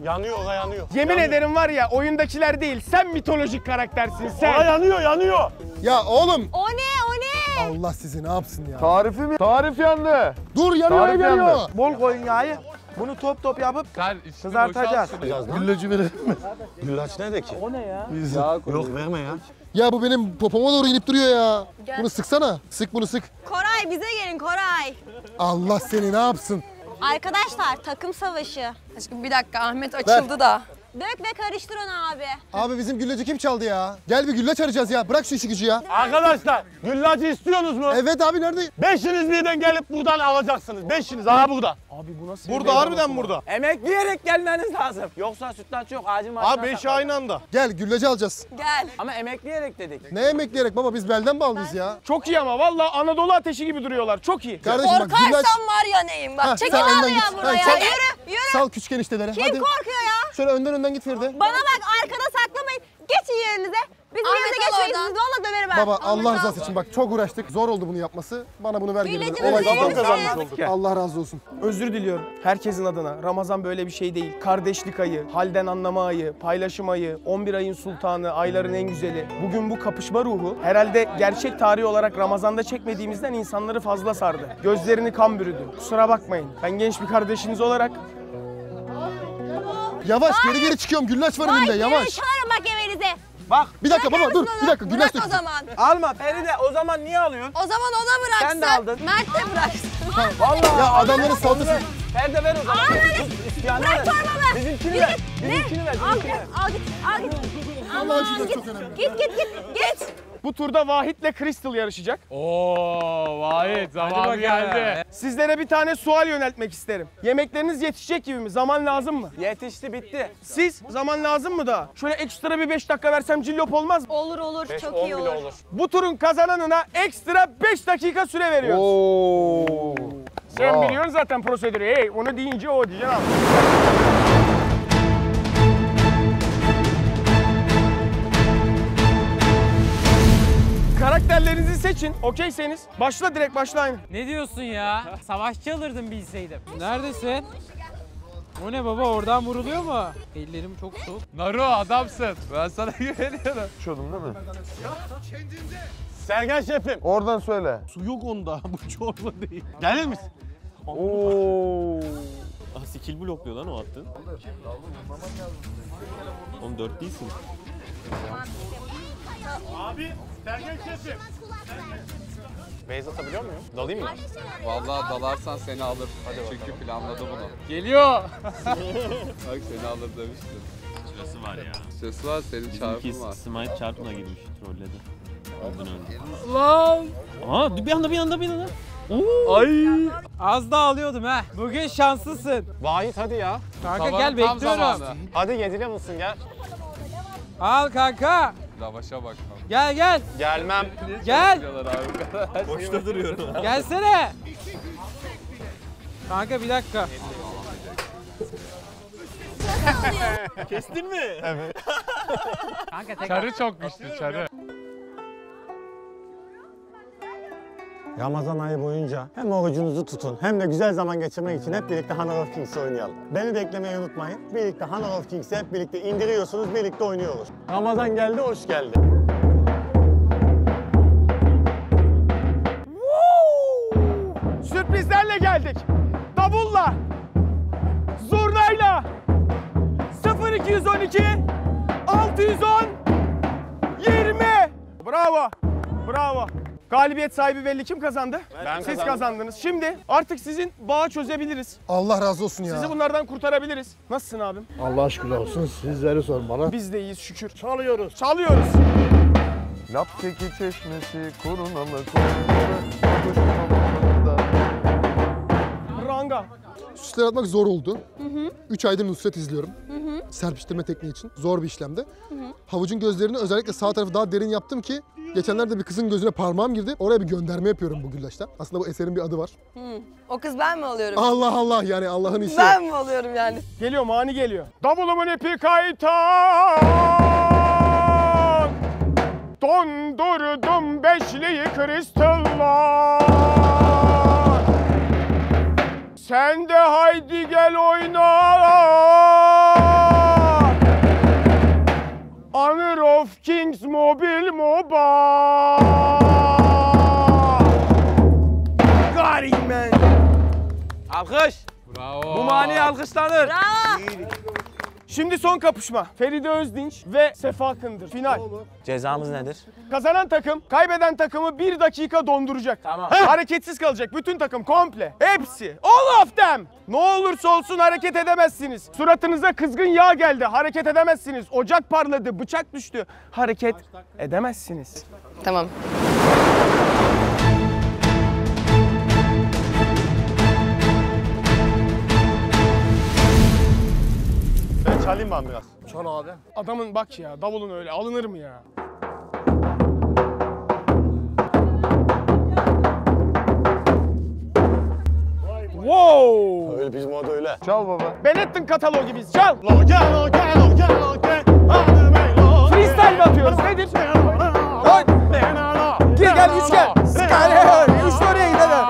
Yanıyor o yanıyor. Yemin yanıyor. Ederim var ya oyundakiler değil sen mitolojik karaktersin sen. Ola yanıyor yanıyor. Ya oğlum. O ne o ne? Allah sizi ne yapsın ya. Tarifi mi? Tarif yandı. Dur yanıyor yanıyor. Yandı. Bol koyun yağı. Bunu top top yapıp kızartacağız. Güllacı verelim mi? Güllaç nerede ki? O ne ya? Ya yok verme ya. Ya bu benim popoma doğru inip duruyor ya. Gel. Bunu sıksana. Sık bunu sık. Koray bize gelin Koray. Allah seni ne yapsın? Arkadaşlar takım savaşı. Aşkım bir dakika Ahmet açıldı ben. Da. Dök ve karıştır onu abi. Abi bizim güllacı kim çaldı ya? Gel bir güllaç arayacağız ya. Bırak şu işi gücü ya. Arkadaşlar güllacı istiyorsunuz mu? Evet abi nerede? Beşiniz birden gelip buradan alacaksınız. Beşiniz aha burada. Abi bu nasıl? Burada harbiden burada. Emekleyerek gelmeniz lazım. Yoksa sütlaç yok. Ağacın başına. Abi beşi aynı anda. Gel güllacı alacağız. Gel. Ama emekleyerek dedik. Ne emekleyerek baba biz belden bağlıyız ben... ya. Çok iyi ama vallahi Anadolu ateşi gibi duruyorlar. Çok iyi. Kardeşim bak güllaç. Korkarsan var ya neyim bak. Çekil abi ya buraya. Sen... Yürü yürü. Sal küçük eniştelere. Kim hadi. Korkuyor ya? Şöyle önden önden git Feride. Bana bak arkada saklamayın. Geçin yerinize. Biz yerinize geçmeyiz. Valla döverim ben. Baba Allah rızası için bak çok uğraştık. Zor oldu bunu yapması. Bana bunu ver gibi. Olay kazanmış olduk. Allah razı olsun. Özür diliyorum. Herkesin adına. Ramazan böyle bir şey değil. Kardeşlik ayı, halden anlama ayı, paylaşım ayı, on bir ayın sultanı, ayların en güzeli. Bugün bu kapışma ruhu herhalde gerçek tarih olarak Ramazan'da çekmediğimizden insanları fazla sardı. Gözlerini kan bürüdü. Kusura bakmayın. Ben genç bir kardeşiniz olarak... Yavaş, Vahit. Geri geri çıkıyorum. Güllaç var önümde. Yavaş. Vahit, geri çağırın bak evinize. Bak. Bir dakika bırak baba dur. Onu. Bir dakika. Bırak o zaman. Alma Feride. O zaman niye alıyorsun? O zaman ona bıraksın. Sen de aldın. Mert de bıraksın. Vallahi. Ya adamların saltası. Feride ver o zaman. Ağabey. Bırak parmağımı. Bizimkini ver. Bizimkini ver. Al git. Al git. Al git. Allah'ın şunları çok önemli. Git git git. Git. Bu turda Vahit'le Crystal yarışacak. Oo, Vahit zamanı geldi. Ya. Sizlere bir tane sual yöneltmek isterim. Yemekleriniz yetişecek gibi mi? Zaman lazım mı? Yetişti, bitti. Siz zaman lazım mı daha? Şöyle ekstra bir beş dakika versem cillop olmaz mı? Olur olur, beş, çok iyi olur. olur. Bu turun kazananına ekstra beş dakika süre veriyoruz. Oo. Sen ya. Biliyorsun zaten prosedürü. Hey, onu deyince o diyeceksin abi. Karakterlerinizi seçin, okeyseniz. Başla direkt, başla aynı. Ne diyorsun ya? Savaşçı alırdım bilseydim. Neredesin? O ne baba, oradan vuruluyor mu? Ellerim çok soğuk. Naru adamsın. Ben sana güveniyorum. Çöldüm değil mi? Sergen şefim. Oradan söyle. Su yok onda, bu çorba değil. Gelir misin? Ooo. Ah, skill blokluyor lan o attın. Oğlum dört değilsin. Abi, Sergen şefim. Beyza atabiliyor muyum? Dalayım mı? Vallahi dalarsan seni alır. Hadi çünkü bakalım. Planladı bunu. Geliyor. Bak seni alır demiştim. Sırası var ya. Sırası var, senin çarpın var. Smite çarpına girmiş, trolledi. Aldın öyle. Lan! Aha, bir anda bir anda bir anda. Oo. Ay! Az daha alıyordum ha. Bugün şanslısın. Vahit hadi ya. Kanka tamam, gel bekliyorum. Hadi yedile mısın gel. Al kanka. Lavaşa bak. Gel gel. Gelmem. Gel. Boşta duruyorum. Gelsene. Kanka bir dakika. Kestin mi? Evet. Kanka tekrar. Çarı çok güçlü çarı. Ramazan ayı boyunca hem orucunuzu tutun hem de güzel zaman geçirmek için hep birlikte Honor of Kings oynayalım. Beni beklemeyi unutmayın. Birlikte Honor of Kings'i hep birlikte indiriyorsunuz, birlikte oynuyoruz. Ramazan geldi, hoş geldi. Sürprizlerle geldik. Davulla, zurnayla, sıfır iki on iki altı on yirmi. Bravo, bravo. Galibiyet sahibi belli. Kim kazandı? Ben Siz kazandım. kazandınız. Şimdi artık sizin bağı çözebiliriz. Allah razı olsun ya. Sizi bunlardan kurtarabiliriz. Nasılsın abim? Allah şükürler olsun. Sizleri sormalı. Biz de iyiyiz şükür. Çalıyoruz. Çalıyoruz. Lapteki çeşmesi korunalı. Ranga. Süsler atmak zor oldu. Üç aydır Nusret izliyorum. Hı hı. Serpiştirme tekniği için. Zor bir işlemde. Hı hı. Havucun gözlerini özellikle sağ tarafı daha derin yaptım ki geçenlerde bir kızın gözüne parmağım girdi. Oraya bir gönderme yapıyorum bu güllaçtan. Aslında bu eserin bir adı var. Hı. O kız ben mi alıyorum? Allah Allah yani Allah'ın işi. Ben mi alıyorum yani? Geliyor mani geliyor. Davulumun ipi kaytan. Dondurdum beşliği kristallar. Sen de haydi gel oyna. Honor of Kings mobil moba. Garimen. Alkış. Bravo. Bu mani alkışlanır. Bravo. Şimdi son kapışma. Feride Özdinç ve Sefa Kındır. Final. Cezamız nedir? Kazanan takım, kaybeden takımı bir dakika donduracak. Tamam. Heh, hareketsiz kalacak. Bütün takım komple. Hepsi. All of them. Ne olursa olsun hareket edemezsiniz. Suratınıza kızgın yağ geldi. Hareket edemezsiniz. Ocak parladı. Bıçak düştü. Hareket edemezsiniz. Tamam. Çalayım ben biraz. Çal abi. Adamın bak ya, davulun öyle alınır mı ya? Vay vay. Wow! Öyle bizim adı öyle. Çal baba. Benettin kataloğu gibiyiz, çal! Freestyle atıyoruz, nedir? Gir gel, üç gel. Skale, üç de oraya gidelim.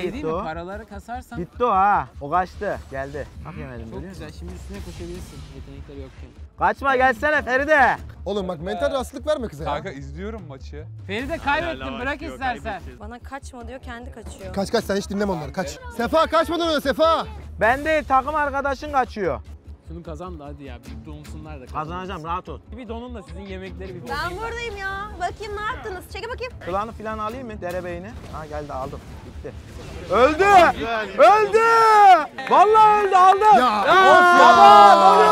Şey değil mi? Paraları kasarsan... Gitti o ha. O kaçtı. Geldi. Hak yemedim biliyor musun? Çok güzel. Şimdi üstüne koşabilirsin. Yetenekleri yok şimdi. Kaçma gelsene Feride. Oğlum bak mental rahatsızlık verme kıza ya. Kanka izliyorum maçı. Feride kaybettin. Bırak istersen. Bana kaçma diyor. Kendi kaçıyor. Kaç kaç. Sen hiç dinleme onları. Kaç. Sefa kaçmadan öyle Sefa. Ben değil. Takım arkadaşın kaçıyor. Şunu kazan da hadi ya, bir donsunlar da kazan. Kazanacağım, rahat ol. Bir donun da sizin yemekleri bir donayım. Ben buradayım ya. Bakayım ne yaptınız? Çeke bakayım. Kulağını falan alayım mı? Derebeğini. Ha geldi, aldım. Bitti. Öldü! Öldü! Vallahi öldü, aldım. Ya, ya of ya!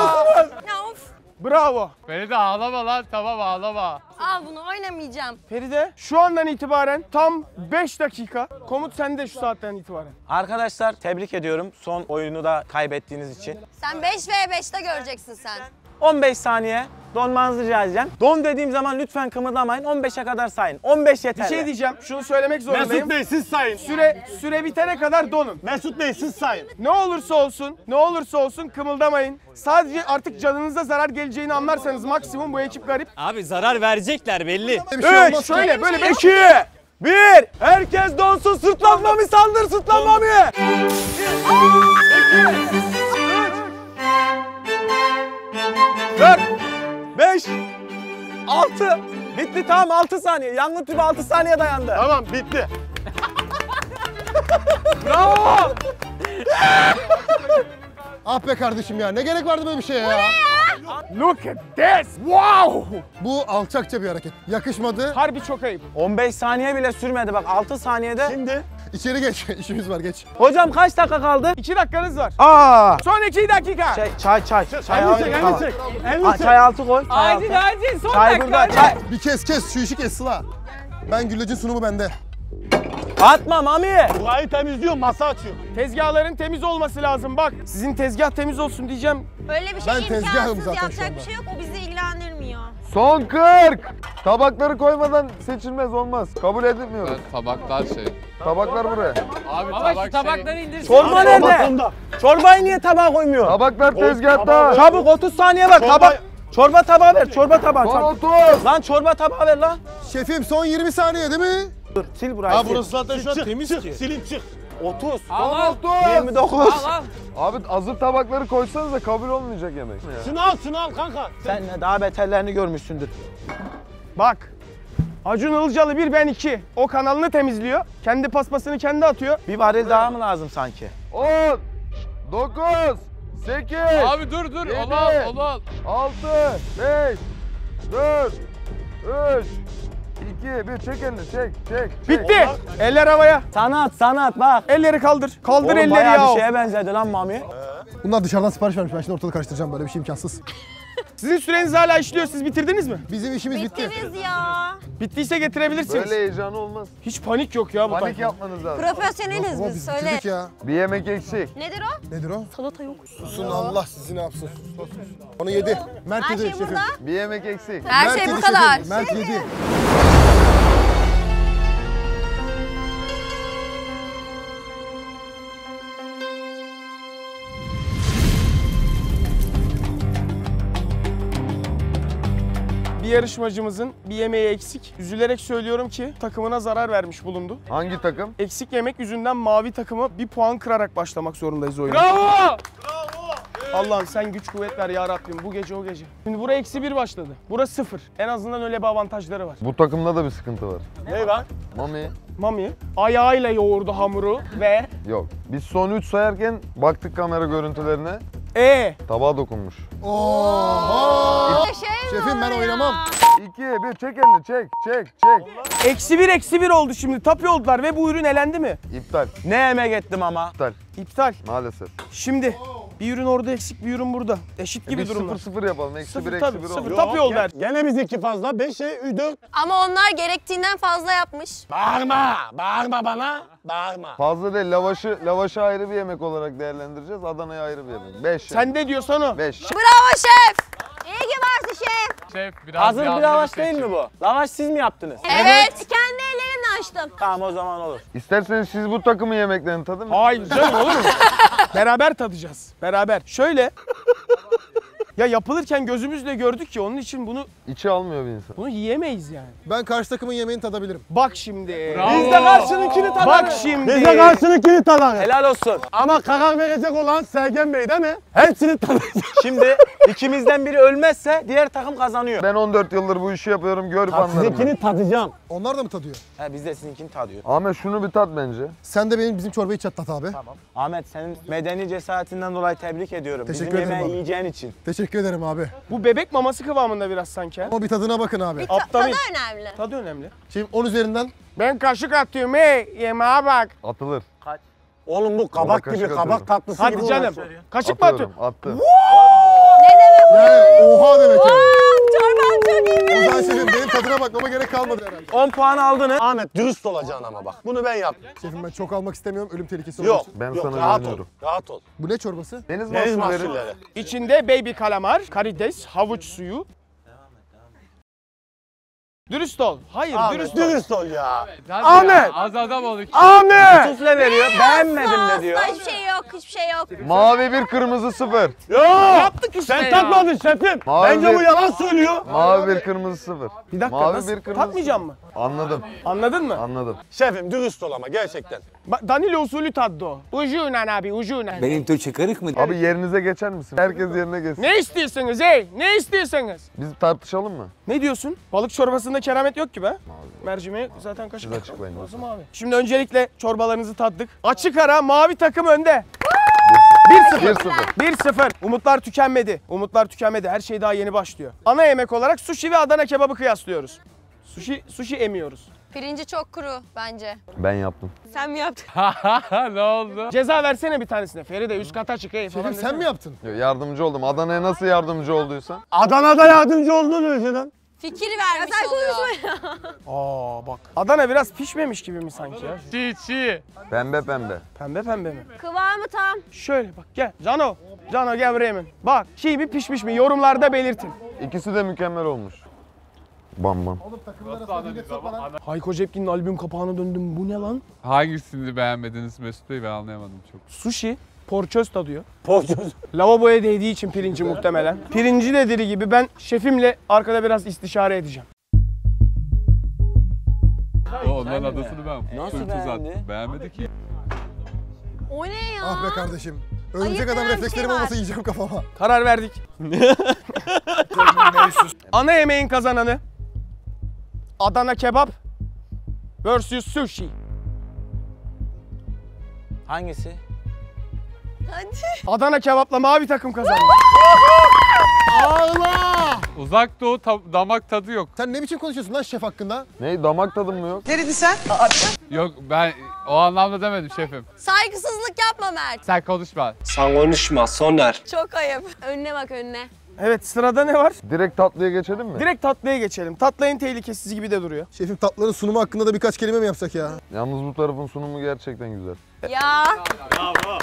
Ya of! Bravo. Feride ağlama lan, tamam ağlama. Al bunu, oynamayacağım. Feride, şu andan itibaren tam beş dakika. Komut sende şu saatten itibaren. Arkadaşlar tebrik ediyorum son oyunu da kaybettiğiniz için. Sen beş ve beşte göreceksin sen. on beş saniye donmanızı rica edeceğim. Don dediğim zaman lütfen kımıldamayın. on beşe kadar sayın. on beş yeterli. Bir şey diyeceğim. Şunu söylemek zorundayım. Mesut Bey siz sayın. Süre süre bitene kadar donun. Mesut Bey siz sayın. Ne olursa olsun, ne olursa olsun kımıldamayın. Sadece artık canınıza zarar geleceğini anlarsanız maksimum, bu ekip garip. Abi zarar verecekler belli. üç şey şöyle böyle şey iki bir. Herkes donsun. Sırtlanma mı saldır, sırtlanma mı? dört, beş, altı. Bitti tamam, altı saniye. Yangın tübü altı saniye dayandı. Tamam bitti. Bravo. Ah be kardeşim ya, ne gerek vardı böyle bir şeye ya? Look at this! Wow! Bu alçakça bir hareket. Yakışmadı. Harbi çok ayıp. on beş saniye bile sürmedi bak, altı saniyede. Şimdi? İçeri geç, işimiz var geç. Hocam kaç dakika kaldı? iki dakikanız var. Aa! Son iki dakika. Şey, çay çay. Çay al. Çay, çay altı koy. Acil acil son çay dakika. Burada, çay burada. Bir kes kes, şu işi kes Sıla. Ben gülleci sunumu bende. Atma Mami! Burayı temizliyor, masa açıyor. Tezgahların temiz olması lazım bak. Sizin tezgah temiz olsun diyeceğim. Öyle bir şey ben imkansız, yapacak bir şey yok. O bizi ilgilendirmiyor. Son kırk! Tabakları koymadan seçilmez, olmaz. Kabul edilmiyor. Evet, tabaklar şey. Tabaklar buraya. Abi tabak şey. Tabakları indirsin. Çorba nerede? Çorbayı niye tabağa koymuyor? Tabaklar tezgahta. Çabuk otuz saniye var. Tabak. Çorba tabağı ver, çorba tabağı. Son otuz! Lan çorba tabağı ver lan. Şefim son yirmi saniye değil mi? Dur, sil burayı. Aa, burası zaten şu an temiz ki. Silin çık. otuz. Al, yirmi dokuz. Al, al. Abi hazır tabakları koysanız da kabul olmayacak yemek. Ya. Sınav sınav kanka. Sen ne daha beterlerini görmüşsündür. Bak. Acun Ilıcalı bir, ben iki. O kanalını temizliyor. Kendi paspasını kendi atıyor. Bir varil daha mı lazım sanki? on, dokuz, sekiz. Abi dur dur. Onu al, onu al. altı, beş, dört, üç. iki, bir, çek elini, çek, çek, çek. Bitti. Eller havaya. Sanat, sanat bak. Elleri kaldır. Kaldır oğlum, elleri ya. Bayağı bir şeye benzedi lan Mami. Bunlar dışarıdan sipariş vermiş. Ben şimdi ortalığı karıştıracağım, böyle bir şey imkansız. Sizin süreniz hala işliyor. Siz bitirdiniz mi? Bizim işimiz bitti. Bittiniz ya. Bittiyse getirebilirsiniz. Böyle heyecan olmaz. Hiç panik yok ya bu tarafa. Panik tayfa yapmanız lazım. Profesyoneliz biz, biz söyle. Ya. Bir yemek eksik. Nedir o? Nedir o? Salata yok. Susun ya. Allah sizi ne yapsın. Onu yedi. Mert her yedi şey şefim. Burada. Bir yemek eksik. Her Mert şey bu kadar. Şefim. Mert şey yedi. yedi. Bir yarışmacımızın bir yemeği eksik. Üzülerek söylüyorum ki takımına zarar vermiş bulundu. Hangi takım? Eksik yemek yüzünden mavi takımı bir puan kırarak başlamak zorundayız oyuna. Bravo! Bravo! Evet. Allah'ım sen güç kuvvet ver ya Rabbim, bu gece o gece. Şimdi buraya eksi bir başladı. Burası sıfır. En azından öyle bir avantajları var. Bu takımda da bir sıkıntı var. Ne var? Mami. Mami ayağıyla yoğurdu hamuru ve... Yok. Biz son üç sayarken baktık kamera görüntülerine. Eee? Tabağa dokunmuş. Ooo! Şey şefim ben oynamam. iki, bir, çek elini, çek, çek, çek. Eksi bir, eksi bir oldu şimdi. Tapı oldular ve bu ürün elendi mi? İptal. Ne emek ettim ama? İptal. İptal. Maalesef. Şimdi bir ürün orada eksik, bir ürün burada. Eşit gibi e durumlar. Sıfır sıfır yapalım. Eksi bir, eksi bir oldu. Sıfır tapı oldu. Gene biz iki fazla, beşe, dört. Ama onlar gerektiğinden fazla yapmış. Bağırma, bağırma bana, bağırma. Fazla değil, lavaşı, lavaşı ayrı bir yemek olarak değerlendireceğiz. Adana'ya ayrı bir yemek. Beş. Sen ne diyorsan o. Beş. Bravo şef. İyi ki varsın şef. Şef biraz hazır bir lavaş değil mi bu? Lavaş siz mi yaptınız? Evet. Evet. Kendi ellerimle açtım. Tamam o zaman olur. İsterseniz siz bu takımın yemeklerini tadın mı? Hayır canım olur mu? Beraber tadacağız. Beraber. Şöyle. Ya yapılırken gözümüzle gördük ki onun için bunu... İçi almıyor bir insan. Bunu yiyemeyiz yani. Ben karşı takımın yemeğini tadabilirim. Bak şimdi. Bravo. Biz de karşınınkini tadarız. Bak şimdi. Biz de karşınınkini tadarız. Helal olsun. Ama karar verecek olan Sergen Bey değil mi? Hepsini tadarız. Şimdi ikimizden biri ölmezse diğer takım kazanıyor. Ben on dört yıldır bu işi yapıyorum, görüp anlarım. Sizinkini tadacağım. Onlar da mı tadıyor? He biz de sizinkini tadıyor. Ahmet şunu bir tat bence. Sen de benim bizim çorbayı çatlat abi. Tamam. Ahmet senin medeni cesaretinden dolayı tebrik ediyorum. Teşekkür bizim ederim abi. Yiyeceğin için. Teşekkür ederim abi. Bu bebek maması kıvamında biraz sanki. Ama bir tadına bakın abi. Ta tadı önemli. Tadı önemli. Şimdi on üzerinden. Ben kaşık atıyorum hey yemeğe bak. Atılır. Kaç? Oğlum bu kabak gibi atıyorum. Kabak tatlısı hadi gibi. Hadi canım. Oluyor. Kaşık atıyorum, mı atıyorum? Attı. Ne demek bu? Yani, oha demek yani. Çorbam çok iyi. Ben şefim benim tadına bakmama gerek kalmadı herhalde. on puan aldın he. Ahmet dürüst olacaksın ama bak. Bunu ben yaptım. Şefim ben çok almak istemiyorum. Ölüm tehlikesi olacak. Yok. Ben yok, sana rahat ol. Rahat ol. Bu ne çorbası? Deniz mahsulleri. İçinde baby kalamar, karides, havuç suyu. Dürüst ol. Hayır, Ahmet, dürüst, dürüst ol ya. Ahmet. Ya, az adam oldu ki. Ahmet. Tufle veriyor. Beğenmedim de diyor. Hiçbir şey yok, hiçbir şey yok. Mavi bir kırmızı sıfır. Yo. Yaptık işte. Sen takmadın şefim. Mavi bence bir, bu yalan söylüyor. Mavi bir kırmızı sıfır. Bir dakika. Mavi nasıl? Bir kırmızı. Takmayacağım mı? Anladım. Anladın mı? Anladım. Şefim dürüst ol ama gerçekten. Ba Danilo usulü tadı o. Ucunan abi, ucunan. Benim Türkçe karık mı? Abi yerinize geçer misin? Herkes yerine geçsin. Ne istiyorsunuz hey? Ne istiyorsunuz? Biz tartışalım mı? Ne diyorsun? Balık çorbasında keramet yok ki be. Mercimeği zaten kaşık açıklayın lazım abi. Şimdi öncelikle çorbalarınızı tattık. Açık ara mavi takım önde. bir sıfır. Umutlar tükenmedi. Umutlar tükenmedi. Her şey daha yeni başlıyor. Ana yemek olarak sushi ve Adana kebabı kıyaslıyoruz. Sushi, sushi emiyoruz. Pirinci çok kuru bence. Ben yaptım. Sen mi yaptın? Ne oldu? Ceza versene bir tanesine. Feride üst kata çık. Hey, Şefim sen mi yaptın? Yardımcı oldum. Adana'ya nasıl yardımcı olduysan. Adana'da yardımcı oldun önceden. Fikir vermiş ya oluyor. Aa bak. Adana biraz pişmemiş gibi mi sanki ya? Çiğ çiğ. Pembe pembe. Pembe pembe mi? Kıvamı tam. Şöyle bak gel. Cano. Cano gel buraya hemen. Bak çiğ mi pişmiş mi yorumlarda belirtin. İkisi de mükemmel olmuş. Bam bam. Oğlum takımlar Hayko Cepkin'in albüm kapağına döndüm. Bu ne lan? Hangisini beğenmediniz Mesut Bey? Ben anlayamadım çok. Sushi. Porçöz tadıyor. Porçöz. Lavaboya değdiği için pirinci muhtemelen. Pirinci de diri gibi ben şefimle arkada biraz istişare edeceğim. O onların adasını ben. Nasıl beğendi? Beğenmedi ki. O ne ya? Ah be kardeşim. Ölecek adam reflekslerim şey olmasa yiyeceğim kafama. Karar verdik. Ana yemeğin kazananı Adana kebap versus sushi. Hangisi? Hadi. Adana kebapla mavi takım kazandı. Allah! Uzak doğu ta damak tadı yok. Sen ne biçim konuşuyorsun lan şef hakkında? Ne damak tadı mı yok? Neredin sen? Aa, yok ben o anlamda demedim şefim. Saygısızlık yapma Mert. Sen konuşma. Sen konuşma Soner. Çok ayıp. Önüne bak önüne. Evet sırada ne var? Direkt tatlıya geçelim mi? Direkt tatlıya geçelim. Tatlı en tehlikesiz gibi de duruyor. Şefim tatlıların sunumu hakkında da birkaç kelime mi yapsak ya? Yalnız bu tarafın sunumu gerçekten güzel. Ya. Bravo.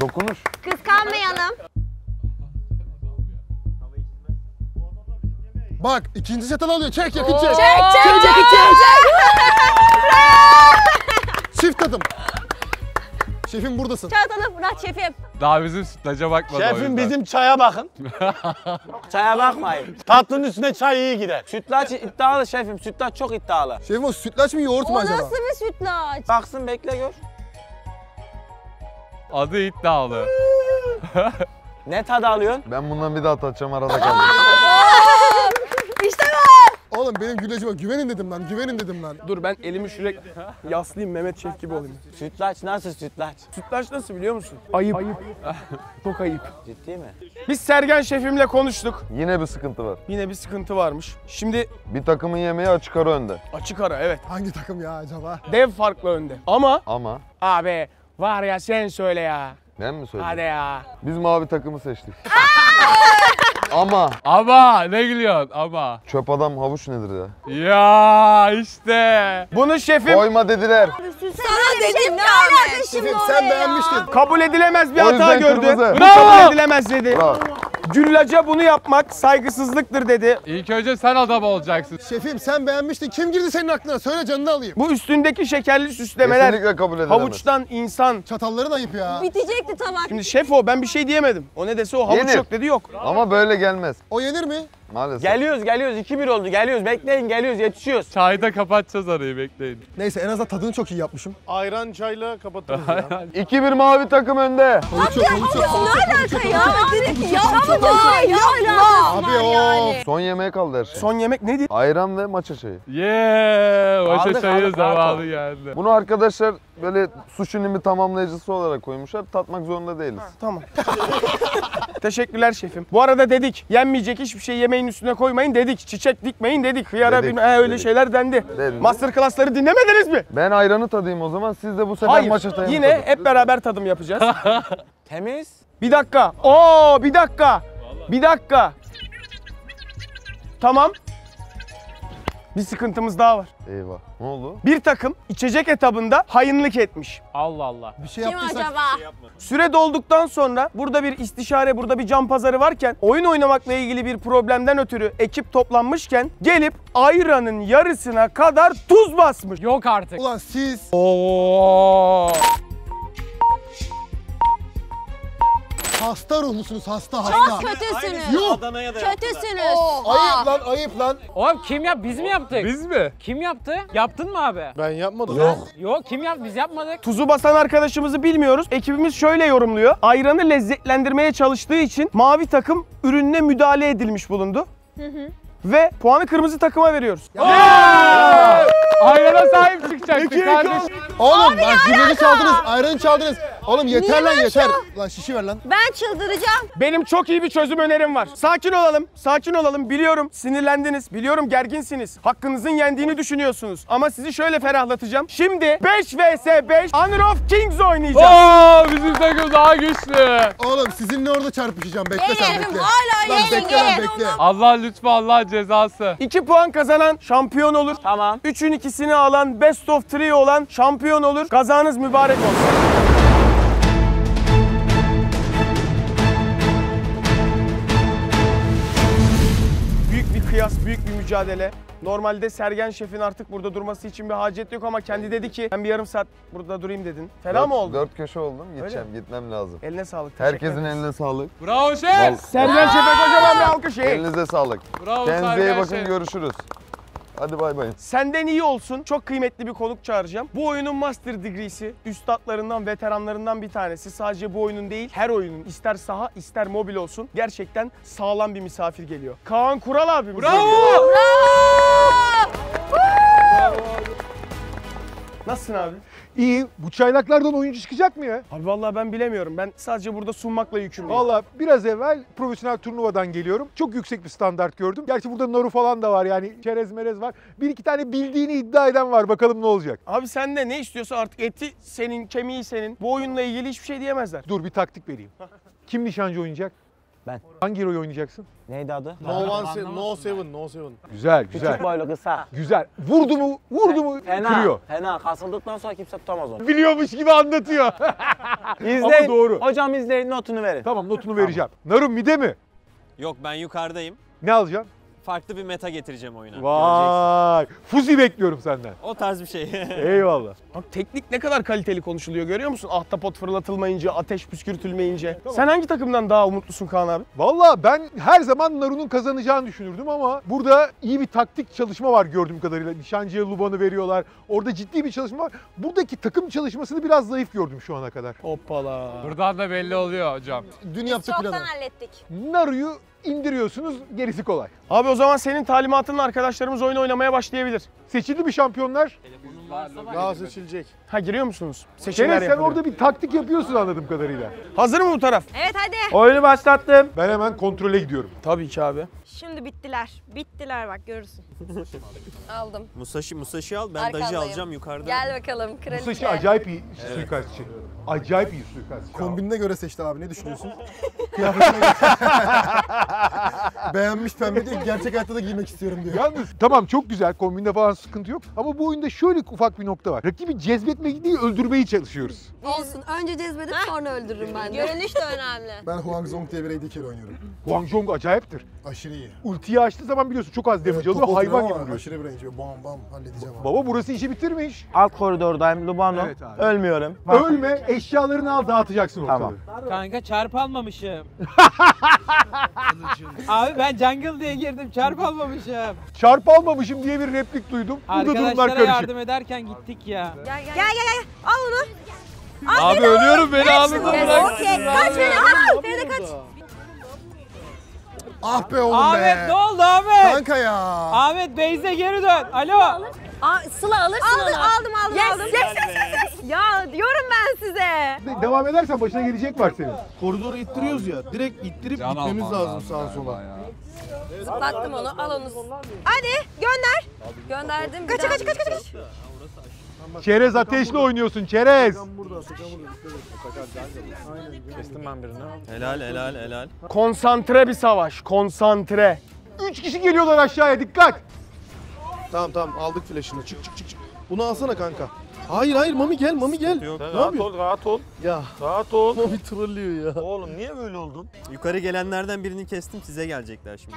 Dokunuş. Kıskanmayalım. Bak ikinci seten alıyor. Çek yakın çek. Çek çek çek çek. Çift tadım. Şefim buradasın. Çatanı bırak şefim. Daha bizim sütlaca bakmadı. Şefim bizim çaya bakın. Çaya bakmayın. Tatlının üstüne çay iyi gider. Sütlaç iddialı şefim. Sütlaç çok iddialı. Şefim o sütlaç mı yoğurt mu acaba? O nasıl bir sütlaç? Baksın bekle gör. Adı iddialı. Ne tadı alıyorsun? Ben bundan bir daha tatacağım arada kaldım. İşte bu. Oğlum benim gülecime güvenin dedim lan, güvenin dedim lan. Dur ben elimi şuraya yaslayayım Mehmet Şef gibi olayım. Sütlaç nasıl sütlaç? Sütlaç nasıl biliyor musun? Ayıp. Ayıp. Çok ayıp. Ciddi mi? Biz Sergen Şefimle konuştuk. Yine bir sıkıntı var. Yine bir sıkıntı varmış. Şimdi... Bir takımın yemeği açık ara önde. Açık ara evet. Hangi takım ya acaba? Dev farklı önde. Ama... Ama... Abi... Var ya sen söyle ya. Ben mi söyleyeyim? Hadi ya. Biz mavi takımı seçtik. Ama. Ama ne gülüyorsun ama. Çöp adam havuç nedir ya? Ya işte. Bunu şefim. Koyma dediler. Sana dedim ne alakası şimdi oraya ya. Sen beğenmiştin. Kabul edilemez bir hata gördü. Kabul edilemez dedi. Bravo. Güllaç'a bunu yapmak saygısızlıktır dedi. İlk önce sen adam olacaksın. Şefim sen beğenmiştin. Kim girdi senin aklına? Söyle canını alayım. Bu üstündeki şekerli süslemeler. Kesinlikle kabul edilemez. Havuçtan insan. Çatalları da ayıp ya. Bitecekti tabak. Şimdi şef o. Ben bir şey diyemedim. O ne dese o havuç yenir. Yok dedi yok. Ama böyle gelmez. O yenir mi? Maalesef. Geliyoruz geliyoruz. iki bir oldu. Geliyoruz. Bekleyin geliyoruz. Yetişiyoruz. Çayda kapatacağız arayı. Bekleyin. Neyse en azından tadını çok iyi yapmışım. Ayran çayla kapatırız ya. iki bir mavi takım önde. Havuç yok. Havuç yok. Ne alaka ya? Yapma yapma. Abi o. Son yemeğe kaldı her şey. Son yemek nedir? Ayran ve maça çayı. Yeee. Maça çayı zamanı geldi. Bunu arkadaşlar böyle suşinin bir tamamlayıcısı olarak koymuşlar. Tatmak zorunda değiliz. Tamam. Teşekkürler şefim. Bu arada dedik yenmeyecek hiçbir şey yemeğin üstüne koymayın dedik. Çiçek dikmeyin dedik. Hıyara bilmem öyle dedik. Şeyler dendi. Dedim. Masterclass'ları dinlemediniz mi? Ben ayranı tadayım o zaman. Siz de bu sefer hayır, maça tadayım. Yine tadın. Hep beraber tadım yapacağız. Temiz. Bir dakika. Oo bir dakika. Vallahi. Bir dakika. Tamam. Bir sıkıntımız daha var. Eyvah. Ne oldu? Bir takım içecek etabında hayınlık etmiş. Allah Allah. Bir şey kim acaba? Şey süre dolduktan sonra burada bir istişare, burada bir can pazarı varken oyun oynamakla ilgili bir problemden ötürü ekip toplanmışken gelip ayranın yarısına kadar tuz basmış. Yok artık. Ulan siz. Oo. Hasta ruhlusunuz, hasta hasta. Çok kötüsünüz. Yok. Kötüsünüz. Oo, ayıp lan, ayıp lan. Oğlum kim yap? Biz mi yaptık? Biz mi? Kim yaptı? Yaptın mı abi? Ben yapmadım. Yok. Yok kim yaptı? Biz yapmadık. Tuzu basan arkadaşımızı bilmiyoruz. Ekibimiz şöyle yorumluyor. Ayranı lezzetlendirmeye çalıştığı için mavi takım ürününe müdahale edilmiş bulundu. Hı hı. Ve puanı kırmızı takıma veriyoruz. Ayrana sahip çıkacaktı kardeşim. Oğlum bak cümleni çaldınız, ayranı çaldınız. Oğlum yeter lan yeter. Lan şişi ver lan. Ben çıldıracağım. Benim çok iyi bir çözüm önerim var. Sakin olalım, sakin olalım. Biliyorum sinirlendiniz, biliyorum gerginsiniz. Hakkınızın yendiğini düşünüyorsunuz. Ama sizi şöyle ferahlatacağım. Şimdi beş vs beş Honor of Kings oynayacağız. Oo, bizim takım daha güçlü. Oğlum sizinle orada çarpışacağım. Bekle sen bekle. Hala yayın gelin. Allah lütfen Allah cezası. iki puan kazanan şampiyon olur. Tamam. üçün ikisini alan best of three olan şampiyon olur. Kazanız mübarek olsun. Kıyas büyük bir mücadele. Normalde Sergen Şef'in artık burada durması için bir hacet yok ama kendi dedi ki ben bir yarım saat burada durayım dedin. Fena mı oldu? Dört köşe oldum. Gideceğim. Öyle. Gitmem lazım. Eline sağlık. Herkesin eline sağlık. Bravo şef. Vallahi. Sergen Şef'e kocaman bir alkış. Elinize sağlık. Bravo kendinize iyi bakın. Şef. Görüşürüz. Hadi bay bay. Senden iyi olsun. Çok kıymetli bir konuk çağıracağım. Bu oyunun master degree'si, üstadlarından, veteranlarından bir tanesi. Sadece bu oyunun değil, her oyunun. İster saha, ister mobil olsun. Gerçekten sağlam bir misafir geliyor. Kaan Kural abimiz. Bravo! Bravo! Bravo! Nasılsın abi? İyi. Bu çaylaklardan oyuncu çıkacak mı ya? Abi vallahi ben bilemiyorum. Ben sadece burada sunmakla yükümlüyüm. Vallahi biraz evvel profesyonel turnuvadan geliyorum. Çok yüksek bir standart gördüm. Gerçi burada Naru falan da var yani. Çerez merez var. Bir iki tane bildiğini iddia eden var. Bakalım ne olacak? Abi sen de ne istiyorsa artık eti senin, kemiği senin. Bu oyunla ilgili hiçbir şey diyemezler. Dur bir taktik vereyim. Kim nişancı oynayacak? Ben. Hangi hero'yu oynayacaksın? Neydi adı? No seven. Güzel, güzel. Küçük boylu kısa. Güzel. Vurdu mu, vurdu mu kırıyor. Fena, kasıldıktan sonra kimse tutamaz onu. Biliyormuş gibi anlatıyor. İzleyin. Ama doğru. Hocam izleyin, notunu verin. Tamam, notunu vereceğim. Naru mide mi? Yok, ben yukarıdayım. Ne alacaksın? Farklı bir meta getireceğim oyuna. Vay! Fuzi bekliyorum senden. O tarz bir şey. Eyvallah. Bak teknik ne kadar kaliteli konuşuluyor görüyor musun? Ahtapot fırlatılmayınca, ateş püskürtülmeyince. Tamam. Sen hangi takımdan daha umutlusun Kaan abi? Vallahi ben her zaman Naru'nun kazanacağını düşünürdüm ama burada iyi bir taktik çalışma var gördüğüm kadarıyla. Nişancıya Luban'ı veriyorlar. Orada ciddi bir çalışma var. Buradaki takım çalışmasını biraz zayıf gördüm şu ana kadar. Hoppala. Buradan da belli oluyor hocam. Dün yaptık planı. Çoktan hallettik. Naru'yu indiriyorsunuz, gerisi kolay. Abi o zaman senin talimatınla arkadaşlarımız oyun oynamaya başlayabilir. Seçildi mi şampiyonlar? Daha seçilecek. Ha giriyor musunuz? Seçimler yapılıyor. Sen orada bir taktik yapıyorsun anladığım kadarıyla. Hazır mı bu taraf? Evet hadi. Oyunu başlattım. Ben hemen kontrole gidiyorum. Tabii ki abi. Şimdi bittiler. Bittiler bak görürsün. Aldım. Musashi, Musashi al. Ben Dajı alacağım yukarıda. Gel bakalım kraliçe. Musashi acayip iyi evet. suikastçı. Acayip iyi suikastçı. Kombinine göre seçti abi. Ne düşünüyorsun? Kıyafetine göre. Beğenmiş pembe değil. Gerçek hayatta da giymek istiyorum diyor. Yalnız tamam çok güzel. Kombinde falan sıkıntı yok. Ama bu oyunda şöyle ufak bir nokta var. Rakibi cezbetmek değil öldürmeyi çalışıyoruz. Olsun. Önce cezbedip sonra öldürürüm ben de. Görünüş de önemli. Ben Huang Zhong diye bir A D C'li oynuyorum. Huang Zhong acayiptir. Aşırı iyi. Ultiyi açtığı zaman biliyorsun çok az damage alıyor, hayvan gibi vuruyor. Aşırı bir range, bam bam halledeceğim abi. Baba burası işi bitirmiş. Alt koridordayım, Lubano. Evet abi. Ölmüyorum. Bak. Ölme, eşyalarını al dağıtacaksın ortalığı. Tamam. Kanka çarp almamışım. Abi ben jungle diye girdim, çarp almamışım. Çarp almamışım diye bir replik duydum. Arkadaşlara yardım ederken gittik ya. Gel gel gel, gel. Al onu. Al, abi beni ölüyorum, beni ağzına bırak. Okey, kaç beni, al, beni kaç. Ah be oğlum Ahmet, be! Ahmet ne oldu Ahmet? Kanka ya! Ahmet Beyze geri dön! Alo! Aa, Sıla alırsın aldım, onu! Aldım aldım yes, aldım! Yes yes yes yes! Ya diyorum ben size! De devam edersen başına gelecek bak senin. Koridoru ittiriyoruz ya, direkt ittirip Can gitmemiz lazım sağa sola. Zıplattım onu, al onu. Hadi gönder! Gönderdim. Kaç kaç kaç kaç! Çerez ateşle oynuyorsun Çerez. Kestim ben birini. Helal helal helal. Konsantre bir savaş, konsantre. Üç kişi geliyorlar aşağıya, dikkat. Tamam tamam aldık flash'ını. Çık çık çık çık. Bunu alsana kanka. Hayır hayır Mami gel Mami gel. Yok, ne rahat yapıyorsun? Ol rahat ol. Ya. Rahat ol. Mami trollüyor ya. Oğlum niye böyle oldun? Yukarı gelenlerden birini kestim size gelecekler şimdi.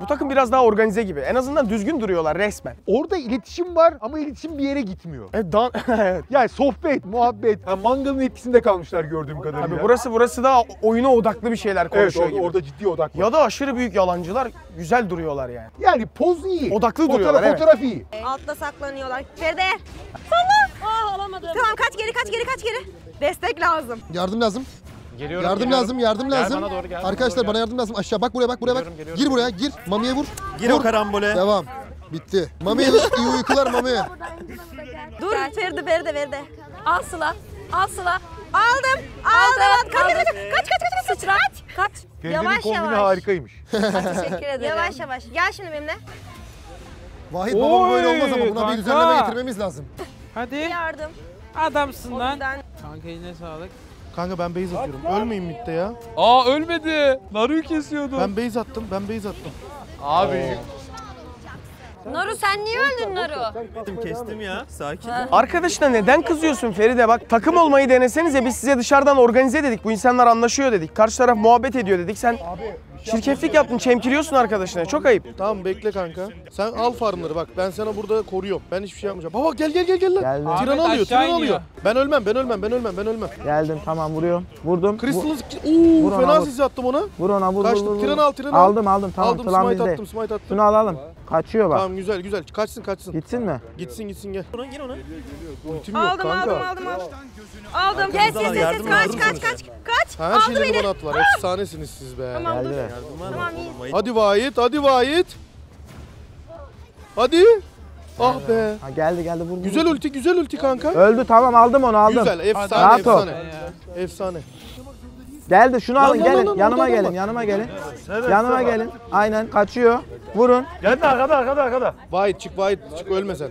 Bu takım biraz daha organize gibi. En azından düzgün duruyorlar resmen. Orada iletişim var ama iletişim bir yere gitmiyor. Evet dan evet. Yani sohbet, muhabbet. Ha, manganın etkisinde kalmışlar gördüğüm kadarıyla. Abi burası burası daha oyuna odaklı bir şeyler konuşuyor evet, gibi. Orada ciddi odaklı. Ya da aşırı büyük yalancılar güzel duruyorlar yani. Yani poz iyi. Odaklı fotoğraf, duruyorlar. Fotoğraf evet. iyi. Altta saklanıyorlar. Feride. Sana. Aa, alamadım. Tamam kaç geri kaç geri kaç geri. Destek lazım. Yardım lazım. Geliyorum. Yardım geliyorum. Lazım, yardım gel lazım. Bana doğru, gel arkadaşlar doğru bana gel. Yardım lazım. Aşağı bak buraya bak buraya geliyorum, bak. Geliyorum. Gir buraya gir. Mami'ye vur. Gir vur. O karambole. Devam. Bitti. Mami'ye iyi uykular Mami'ye. Dur Feride Feride Feride. Al Sıla. Al Sıla. Aldım. Aldım. Kaç kaç kaç kaç kaç sıçrat. Kaç. Yavaş yavaş. Harikaymış. Teşekkür ederim. Yavaş yavaş. Gel şimdi benimle. Vahit baba böyle olmaz ama buna bir düzenleme getirmemiz lazım. Hadi. Yardım. Adamsın lan. Kanka yine sağlık. Kanka ben base atıyorum. Ölmeyin midde ya. Aa ölmedi. Naru'yu kesiyordum. Ben base attım. Ben base attım. Abi. Naru sen niye öldün Naru? Kestim, kestim ya. Sakin. Arkadaşına neden kızıyorsun Feride? Bak takım olmayı denesenize biz size dışarıdan organize dedik. Bu insanlar anlaşıyor dedik. Karşı taraf muhabbet ediyor dedik. Sen abi, şirkeflik yaptın, çemkiriyorsun arkadaşına. Çok ayıp. Tamam bekle kanka. Sen al farmları bak. Ben sana burada koruyorum. Ben hiçbir şey yapmayacağım. Baba gel gel gel gel lan. Tiran alıyor, tiran alıyor. Ben ölmem, ben ölmem, ben ölmem, ben ölmem. Geldim tamam vuruyorum. Vurdum. Crystal'ı ooo fena sizi attım ona. Vur ona vur. Kaçtım. Tiran al, tiran al. Aldım aldım tamam. Aldım smite attım, smite attım. Bunu alalım. Kaçıyor bak. Tamam güzel güzel. Kaçsın kaçsın. Gitsin mi? Gitsin gitsin gel. Ona gir ona. Ultim yok kanka. Aldım aldım aldım. Aldım. Yes yes yes kaç kaç kaç. Kaç. Her şeyleri bana attılar. Efsanesiniz siz be. Tamam dur. Tamam iyi. Hadi Vahit hadi Vahit. Hadi. Ah be. Ha geldi geldi vurdu. Güzel ulti güzel ulti kanka. Öldü tamam aldım onu aldım. Güzel efsane efsane. Efsane. Geldi şunu alın lan, gelin lan, yanıma gelin bak. Yanıma gelin evet, yanıma evet, gelin aynen kaçıyor vurun. Geldi arkada arkada arkada. Vahit çık Vahit çık ölme sen.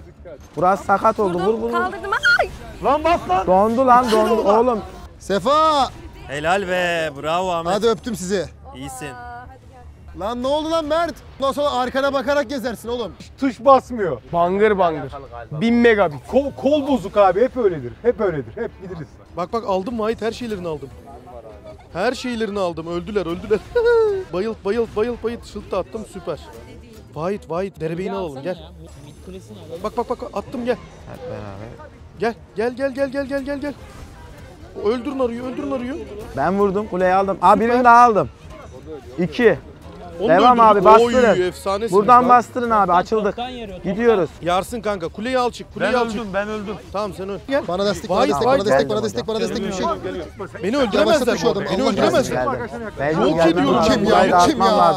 Burası sakat oldu vur vur. Kaldırdım ay. Lan bas lan. Dondu lan dondu oğlum. Sefa. Helal be bravo Ahmet. Hadi öptüm sizi. İyisin. Lan ne oldu lan Mert? Ondan sonra arkana bakarak gezersin oğlum. Tuş basmıyor. Bangır bangır. Bin megabit. Kol, kol bozuk abi hep öyledir. Hep öyledir hep biliriz. Bak bak aldım Vahit her şeylerini aldım. Her şeylerini aldım. Öldüler, öldüler. Bayılt, bayılt, bayılt, bayılt. Şılt da attım. Süper. Vahit, Vahit. Derebeğini alalım. Gel. Bak, bak, bak. Attım. Gel. Gel, gel, gel, gel, gel, gel, gel, gel. Öldürün arıyor, öldürün arıyor. Ben vurdum. Kuleyi aldım. Aa, birini daha aldım. İki. Devam abi, bastırın. Buradan bastırın abi. Açıldık. Gidiyoruz. Yarsın kanka. Kuleyi al çık. Kuleyi al çık. Ben öldüm, ben öldüm. Tamam sen öl. Bana destek, bana destek, bana destek, bana destek, bana destek bir şey. Beni öldüremezler bu adam. Beni öldüremezler. Yok ediyorum. Kim ya? Kim ya?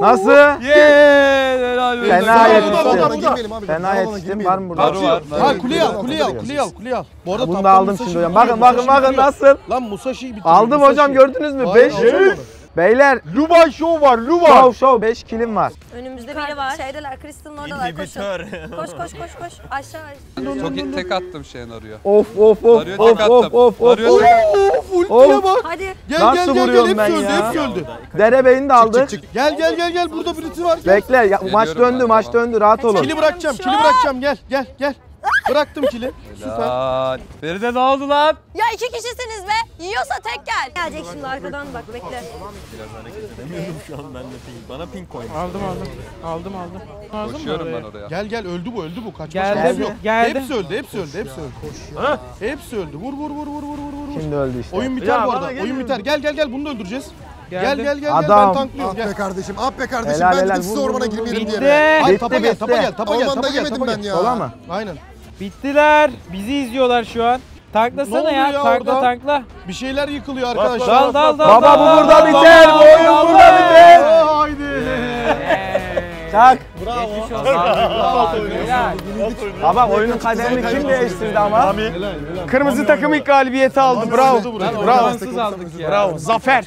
Nasıl? Yeee! Helal be. Fena yetiştim. Fena yetiştim. Var mı burada? Ha kuleyi al, kuleyi al, kuleyi al, kuleyi al. Bu arada bunu da aldım şimdi hocam. Bakın, bakın, bakın nasıl? Lan Musashi'yi bitirdim. Aldım hocam gördünüz mü? beş. Beyler. Luba show var. Luba. Show show. beş kilim var. Önümüzde biri var. Şeydeler. Crystal'ın oradalar. Koşun. Koş koş koş koş. Aşağı aşağı. Çok tek attım şeyin arıyor. Of of of. Arıyor tek attım. Of of of. Ultiye bak. Hadi. Gel gel gel. Hepsi öldü. Hepsi öldü. Derebeğini de aldık. Gel gel gel gel. Burada birisi var. Bekle. Maç döndü. Maç döndü. Rahat olun. Kili bırakacağım. Kili bırakacağım. Gel gel gel. Bıraktım kili. Süper. Feride ne oldu lan? Ya iki kişisiniz be. Yiyorsa tek gel. Gelecek şimdi arkadan bak bekle. Biraz hareket edemiyorum şu an ben de ping. Bana ping koymuş. Aldım aldım. Aldım aldım. Aldım Koşuyorum ben oraya. Gel gel öldü bu öldü bu. Kaç kaç yok. Geldi. Hepsi öldü hepsi öldü hepsi öldü. Ha? Hepsi öldü. Vur vur vur vur vur vur. Şimdi öldü işte. Oyun biter bu arada. Oyun biter. Gel gel gel bunu da öldüreceğiz. Gel gel gel adam. Ben tanklıyorum. Gel. Ah be kardeşim, ah be kardeşim. Helal, ben dedim size ormana girmeyelim diye. Be. Ay, tapa gel, tapa gel, tapa gel. Ormanda yemedim ben ya. Ola mı? Aynen. Bittiler. Bizi izliyorlar şu an. Tanklasana ya, ya, tankla orada? Tankla. Bir şeyler yıkılıyor arkadaşlar. Dal dal dal. Baba bu burada biter, bu oyun burada biter. Haydi. Tak. Bravo. Baba oyunun kaderini kim değiştirdi ama? Kırmızı takım ilk galibiyeti aldı. Bravo. Bravo. Zafer.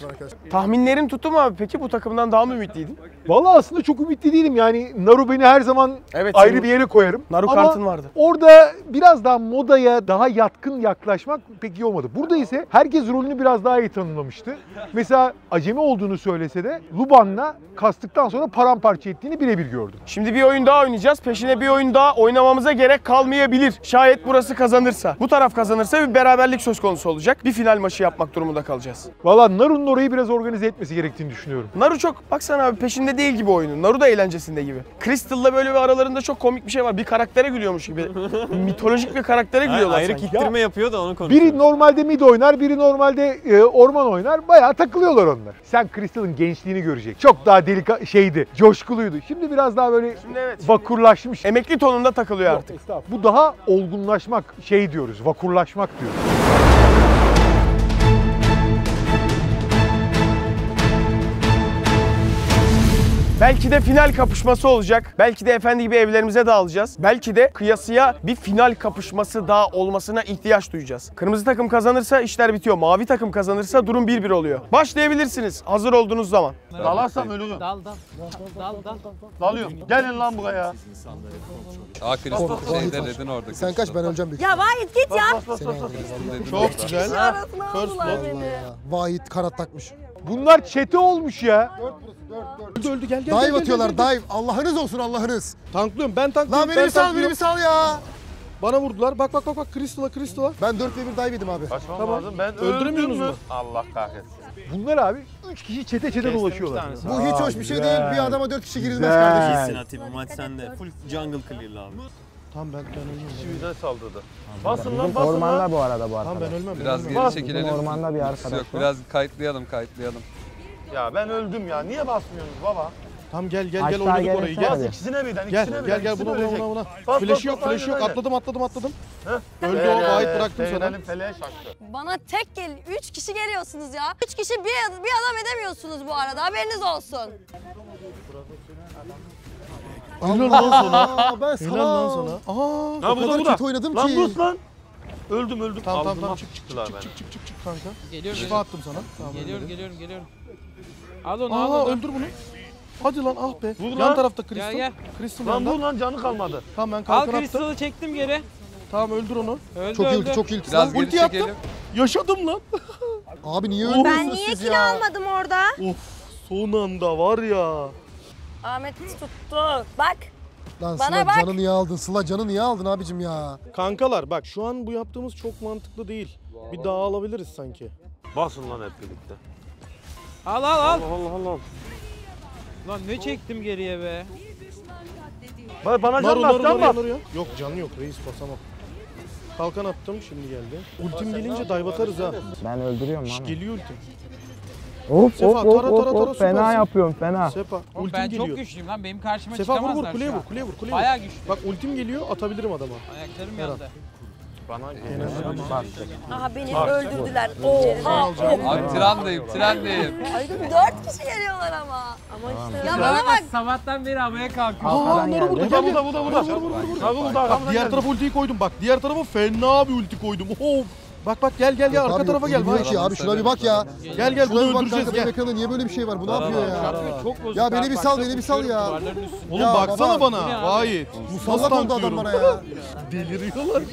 Tahminlerim tuttu mu abi? Peki bu takımdan daha mı ümitliydin? Vallahi aslında çok ümitli değilim. Yani Naru beni her zaman ayrı bir yere koyarım. Naru kartın vardı. Orada biraz daha modaya daha yatkın yaklaşmak pek iyi olmadı. Burada ise herkes rolünü biraz daha iyi tanımlamıştı. Mesela acemi olduğunu söylese de Luban'la kastıktan sonra paramparça ettiğini birebir gördüm. Şimdi bir oyun daha oynayacağız. Peşine bir oyun daha oynamamıza gerek kalmayabilir. Şayet burası kazanırsa. Bu taraf kazanırsa bir beraberlik söz konusu olacak. Bir final maçı yapmak durumunda kalacağız. Valla Naru'nun orayı biraz organize etmesi gerektiğini düşünüyorum. Naru çok baksana abi peşinde değil gibi oyunun. Naru da eğlencesinde gibi. Crystal'la böyle bir aralarında çok komik bir şey var. Bir karaktere gülüyormuş gibi. Mitolojik bir karaktere gülüyorlar. Ayrı kittirme yapıyor da onu konuşuyor. Biri normalde mid oynar, biri normalde e, orman oynar. Bayağı takılıyorlar onlar. Sen Crystal'ın gençliğini görecek. Çok daha delika şeydi, coşkuluydu. Şimdi biraz daha böyle şimdi evet, vakurlaşmış. Şimdi emekli tonunda takılıyor yok, artık. Bu daha olgunlaşmak şey diyoruz, vakurlaşmak diyoruz. Belki de final kapışması olacak. Belki de efendi gibi evlerimize dağılacağız. Belki de kıyasıya bir final kapışması daha olmasına ihtiyaç duyacağız. Kırmızı takım kazanırsa işler bitiyor. Mavi takım kazanırsa durum bir bir oluyor. Başlayabilirsiniz hazır olduğunuz zaman. Dalarsam ölürüm. Dal dal. Dal dal. Dalıyorum. Gelin lan buraya. Aa Crystal şeyde dedin orada. Sen kaç ben öleceğim. Ya Vahit git ya. Çok güzel. First blood. Vahit karat takmış. Bunlar çete olmuş ya. dört dört dört. Öldü öldü gel gel. Dive atıyorlar dive. Allah'ınız olsun Allah'ınız. Tanklıyorum ben tanklıyorum. Lan beni sal beni sal ya. Bana vurdular. Bak bak bak bak Crystal'a Crystal'a. Ben dört ve bir dive yedim abi. Kaçmam tamam. Lazım. Ben öldüremiyorsunuz mu? Allah kahretsin. Bunlar abi üç kişi çete çete dolaşıyorlar. Bu aa, hiç hoş bir şey değil. Bir adama dört kişi girilmez kardeşim. Gitsin Atiba maç sende. Full jungle clear'lı abi. Tam ben dönemiyorum. İçimizden saldırdı. Basın lan basın ormanda lan. Bu arada bu arkadaş. Tam ben ölmem. Biraz ben geri çekilelim. Ormanda bir arkadaş yok. Var. Biraz kayıtlayalım kayıtlayalım. Ya ben öldüm ya. Niye basmıyorsunuz baba? Tam gel gel gel oynadık orayı. Gel ikisine birden ikisine birden. Gel gel buna buna buna. Flash yok flash yok. Atladım atladım atladım. Heh. Öldü o Vahit bıraktım sana. Bana tek gel. Üç kişi geliyorsunuz ya. Üç kişi bir, bir adam edemiyorsunuz bu arada. Haberiniz olsun. Lan sonra. Ben sana. Sonra. Aa, ne bu da bu da. Oynadım lan buz lan. Öldüm öldüm. Tamam tamam tamam çık çık çık çık çık çık çık kanka. Geliyorum. Şifa attım sana. Tamam, geliyorum geliyorum geliyorum. Al onu al onu. Öldür bunu. Hadi lan ah be. Vur yan lan. Tarafta Crystal. Gel, gel. Crystal lan vur lan canı kalmadı. Tamam ben kalkan attım. Al Crystal'ı çektim geri. Tamam öldür onu. Öldü, çok öldü. İlgi çok ilgi. Biraz ulti attım. Yaşadım lan. Abi niye öldürdünüz siz ya? Ben niye kill almadım orada? Of son anda var ya. Ahmet tuttu. Bak. Lan bana Sıla bak. Canı niye aldın? Sıla canı niye aldın abicim ya? Kankalar bak şu an bu yaptığımız çok mantıklı değil. Bir daha alabiliriz sanki. Basın lan hep birlikte. Al al al. Allah Allah Allah. Lan ne çektim geriye be? Bana, bana can bas can bas. Yok canı yok reis basamam. Kalkan attım şimdi geldi. Ultim gelince dive atarız ha. Ben öldürüyorum lan. Geliyor ultim. Of Sefa, of tara, of tara, tara, of fena süpersin. Yapıyorum fena. Sefa, ultim ben geliyor. Çok güçlüyüm lan benim karşıma Sefa, çıkamazlar Sefa vur vur kuleye vur kuleye vur kuleye vur. Bayağı güçlü. Bak ultim geliyor atabilirim adama. Ayaklarım yandı. Bana aha beni bak, öldürdüler. Oha. Abi trendeyim trendeyim. Dört kişi geliyorlar ama. Ama işte. Ya bana bak. Sabahtan beri havaya kalkıyorlar. Aa onları vurdu. Bu da bu da bu da bu da. Diğer tarafa ultiyi koydum bak. Diğer tarafa fena bir ulti koydum. Of. Bak bak gel gel ya arka abi, tarafa gel. Vahit. Şey, abi şuna bir bak ya. Gel gel bunu öldüreceğiz gel. Ekranda niye böyle bir şey var? Bu ne yapıyor ya? Ya beni bir sal beni bir sal ya. Oğlum baksana bana. Vahit. Musallat oldu adam bana ya. Deliriyorlar.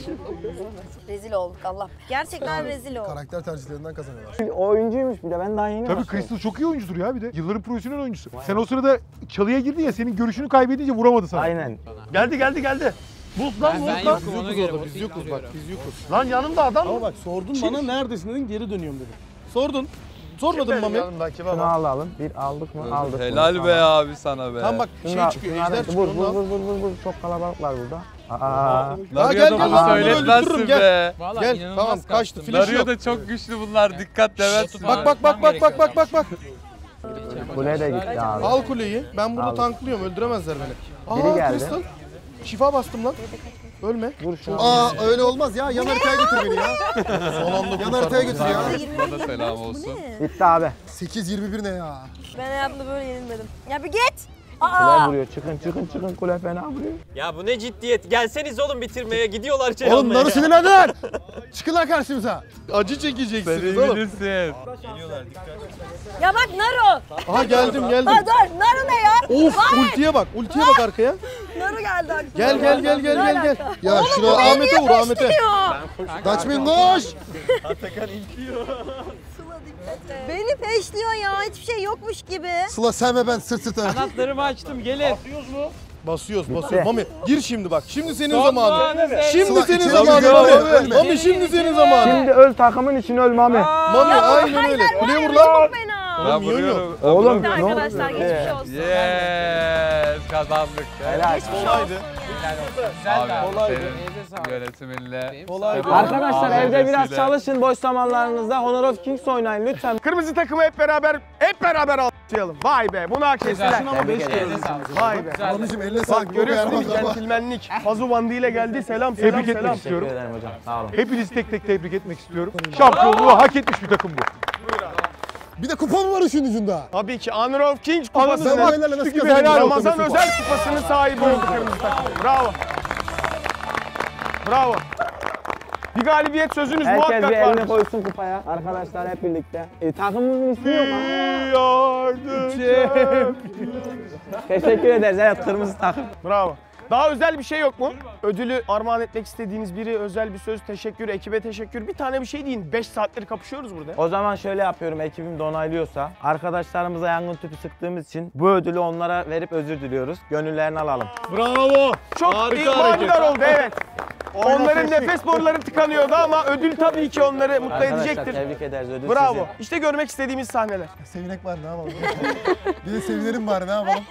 Rezil olduk Allah. Gerçekten rezil olduk. Karakter tercihlerinden kazanıyorlar. Oyuncuymuş bir de ben daha yeni başladım. Tabii Crystal çok iyi oyuncudur ya bir de. Yılların profesyonel oyuncusu. Sen o sırada çalıya girdin ya senin görüşünü kaybedince vuramadı sana. Aynen. Geldi geldi geldi. Buz lan, buz lan. Yokuz, biz yokuz orada, biz yokuz bak, biz yokuz. Lan yanımda adam mı? Ama bak sordun Çin. Bana neredesin dedin, geri dönüyorum dedim. Sordun. Sormadın mı Mami? Şunu alalım, bir aldık mı? Aldık. Helal bunu. Be abi sana be. Tam bak şey şunlar, çıkıyor, şunlar ejder çıkıyor. Vur, vur, vur, vur, vur, çok kalabalıklar burada. Aa. Naru'ya gel, da bunu söyletmezsin be. Gel, tamam kaçtı, flash yok. Naru'ya da çok güçlü bunlar, dikkat deversin. Bak, bak, bak, bak, bak, bak, bak, bak. Kule de gitti abi. Al kuleyi, ben burada tanklıyorum, öldüremezler beni. Biri geldi. Şifa bastım lan. Ölme. Aa öyle olmaz ya. Yan haritaya götür beni ya. Yan haritaya götür ya. Bana selam olsun. Bitti abi. sekiz yirmi bir ne ya? Ben hayatımda böyle yenilmedim. Ya bir git. Kule vuruyor. Çıkın çıkın çıkın. Kule fena vuruyor. Ya bu ne ciddiyet. Gelseniz oğlum bitirmeye. Gidiyorlar şey oğlum, almaya. Oğlum Naru sinirlendiler. Çıkın lan karşımıza. Acı çekeceksiniz oğlum. Geliyorlar dikkat. Ya bak Naru. Aha geldim geldim. Ha dur Naru ne ya? Of ultiye bak. Ultiye bak arkaya. Naru geldi aklıma. Gel gel gel gel gel gel. Ya şuraya Ahmet'e vur Ahmet'e. Kaçmayın koş. Atakan iltiyor. Sıla dikkat et. Beni peşliyor ya hiçbir şey yokmuş gibi. Sıla sen ve ben sırt sırta. Kanatlarımı açtım gelin. Basıyoruz mu? Basıyoruz basıyoruz. Mami gir şimdi bak. Şimdi senin zamanın. Şimdi senin zamanın Mami. Mami şimdi senin zamanın. Şimdi öl takımın için öl Mami. Mami aynen öyle. Kuleye vur lan. Oğlum yiyorum. Oğlum arkadaşlar geçmiş olsun. Yes kazandık. Helal. Kolaydı. Kolaydı. Yönetiminle. Arkadaşlar evde biraz çalışın boş zamanlarınızda. Honor of Kings oynayın lütfen. Kırmızı takımı hep beraber hep beraber alkışlayalım. Vay be bunu hak ettiler. Vay be. Anacığım eline sağlık. Görüyorsun değil mi centilmenlik. Fazu bandı ile geldi. Selam selam selam. Tebrik etmek istiyorum. Hepinizi tek tek tebrik etmek istiyorum. Şampiyonluğu hak etmiş bir takım bu. Bir de kupon var işin ucunda. Tabii ki Honor of Kings kupasını Ramazan özel kupasının sahibi olduk kırmızı takım. Bravo. Bravo. Bir galibiyet sözünüz herkes muhakkak var. Herkes bir varmış. Eline koysun kupaya. Arkadaşlar hep birlikte. E, takımımızın ismi yok ama. Teşekkür ederiz. Evet kırmızı takım. Bravo. Daha özel bir şey yok mu? Ödülü armağan etmek istediğiniz biri, özel bir söz, teşekkür, ekibe teşekkür. Bir tane bir şey deyin. beş saattir kapışıyoruz burada. O zaman şöyle yapıyorum, ekibim de onaylıyorsa. Arkadaşlarımıza yangın tüpü sıktığımız için bu ödülü onlara verip özür diliyoruz. Gönüllerini alalım. Bravo! Çok manidar oldu, evet. Onların nefes boruları tıkanıyordu ama ödül tabii ki onları mutlu arkadaşlar, edecektir. Tebrik ederiz ödül bravo. Size. Bravo. İşte görmek istediğimiz sahneler. Sevinek var ne yapalım? Bir de sevinelim bari ne yapalım?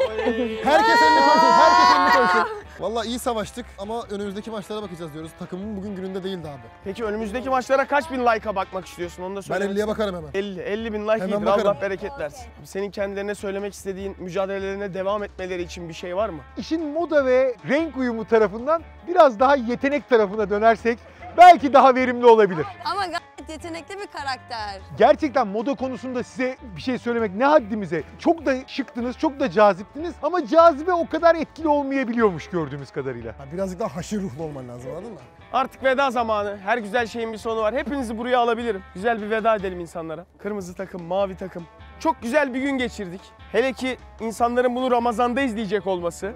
Herkes elini koysun, herkes elini koysun. Vallahi iyi savaştık ama önümüzdeki maçlara bakacağız diyoruz. Takımın bugün gününde değildi abi. Peki önümüzdeki maçlara kaç bin like'a bakmak istiyorsun onu da söyle. Ben elliye bakarım hemen. elli bin like iyidir Allah bereket versin. Senin kendilerine söylemek istediğin mücadelelerine devam etmeleri için bir şey var mı? İşin moda ve renk uyumu tarafından biraz daha yetenek tarafına dönersek belki daha verimli olabilir. Ama gayet yetenekli bir karakter. Gerçekten moda konusunda size bir şey söylemek ne haddimize. Çok da şıktınız, çok da caziptiniz ama cazibe o kadar etkili olmayabiliyormuş gördüğümüz kadarıyla. Birazcık daha haşir ruhlu olman lazım anladın mı? Artık veda zamanı. Her güzel şeyin bir sonu var. Hepinizi buraya alabilirim. Güzel bir veda edelim insanlara. Kırmızı takım, mavi takım. Çok güzel bir gün geçirdik. Hele ki insanların bunu Ramazan'da izleyecek olması,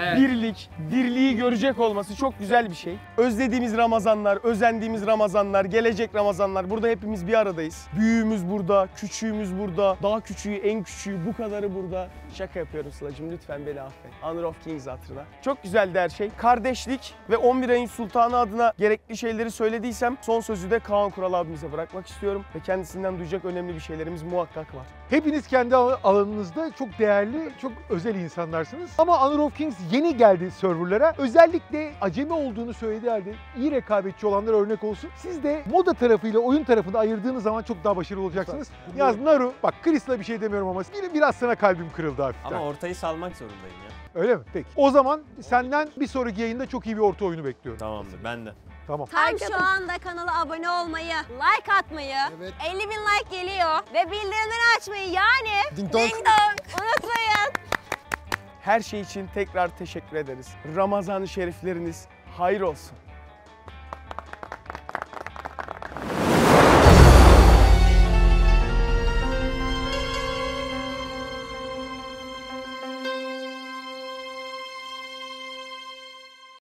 evet. Birlik, dirliği görecek olması çok güzel bir şey. Özlediğimiz Ramazanlar, özendiğimiz Ramazanlar, gelecek Ramazanlar burada hepimiz bir aradayız. Büyüğümüz burada, küçüğümüz burada, daha küçüğü, en küçüğü, bu kadarı burada. Şaka yapıyorum Sıla'cığım lütfen beni affet. Honor of Kings hatırına. Çok güzeldi her şey. Kardeşlik ve on bir ayın sultanı adına gerekli şeyleri söylediysem son sözü de Kaan Kural abimize bırakmak istiyorum. Ve kendisinden duyacak önemli bir şeylerimiz muhakkak var. Hepiniz kendi alanınızda çok değerli, çok özel insanlarsınız. Ama Honor of Kings yeni geldi serverlara. Özellikle acemi olduğunu söylediği halde iyi rekabetçi olanlara örnek olsun. Siz de moda tarafıyla oyun tarafını ayırdığınız zaman çok daha başarılı olacaksınız. Yaz Naru, bak Chris'la bir şey demiyorum ama biraz sana kalbim kırıldı hafiften. Ama ortayı salmak zorundayım ya. Öyle mi? Peki. O zaman senden bir sonraki yayında çok iyi bir orta oyunu bekliyorum. Tamamdır, ben de. Tamam. Tam şu anda kanala abone olmayı, like atmayı, evet. elli bin like geliyor ve bildirimleri açmayı yani ding dong, ding dong. Unutmayın. Her şey için tekrar teşekkür ederiz. Ramazan-ı şerifleriniz hayır olsun.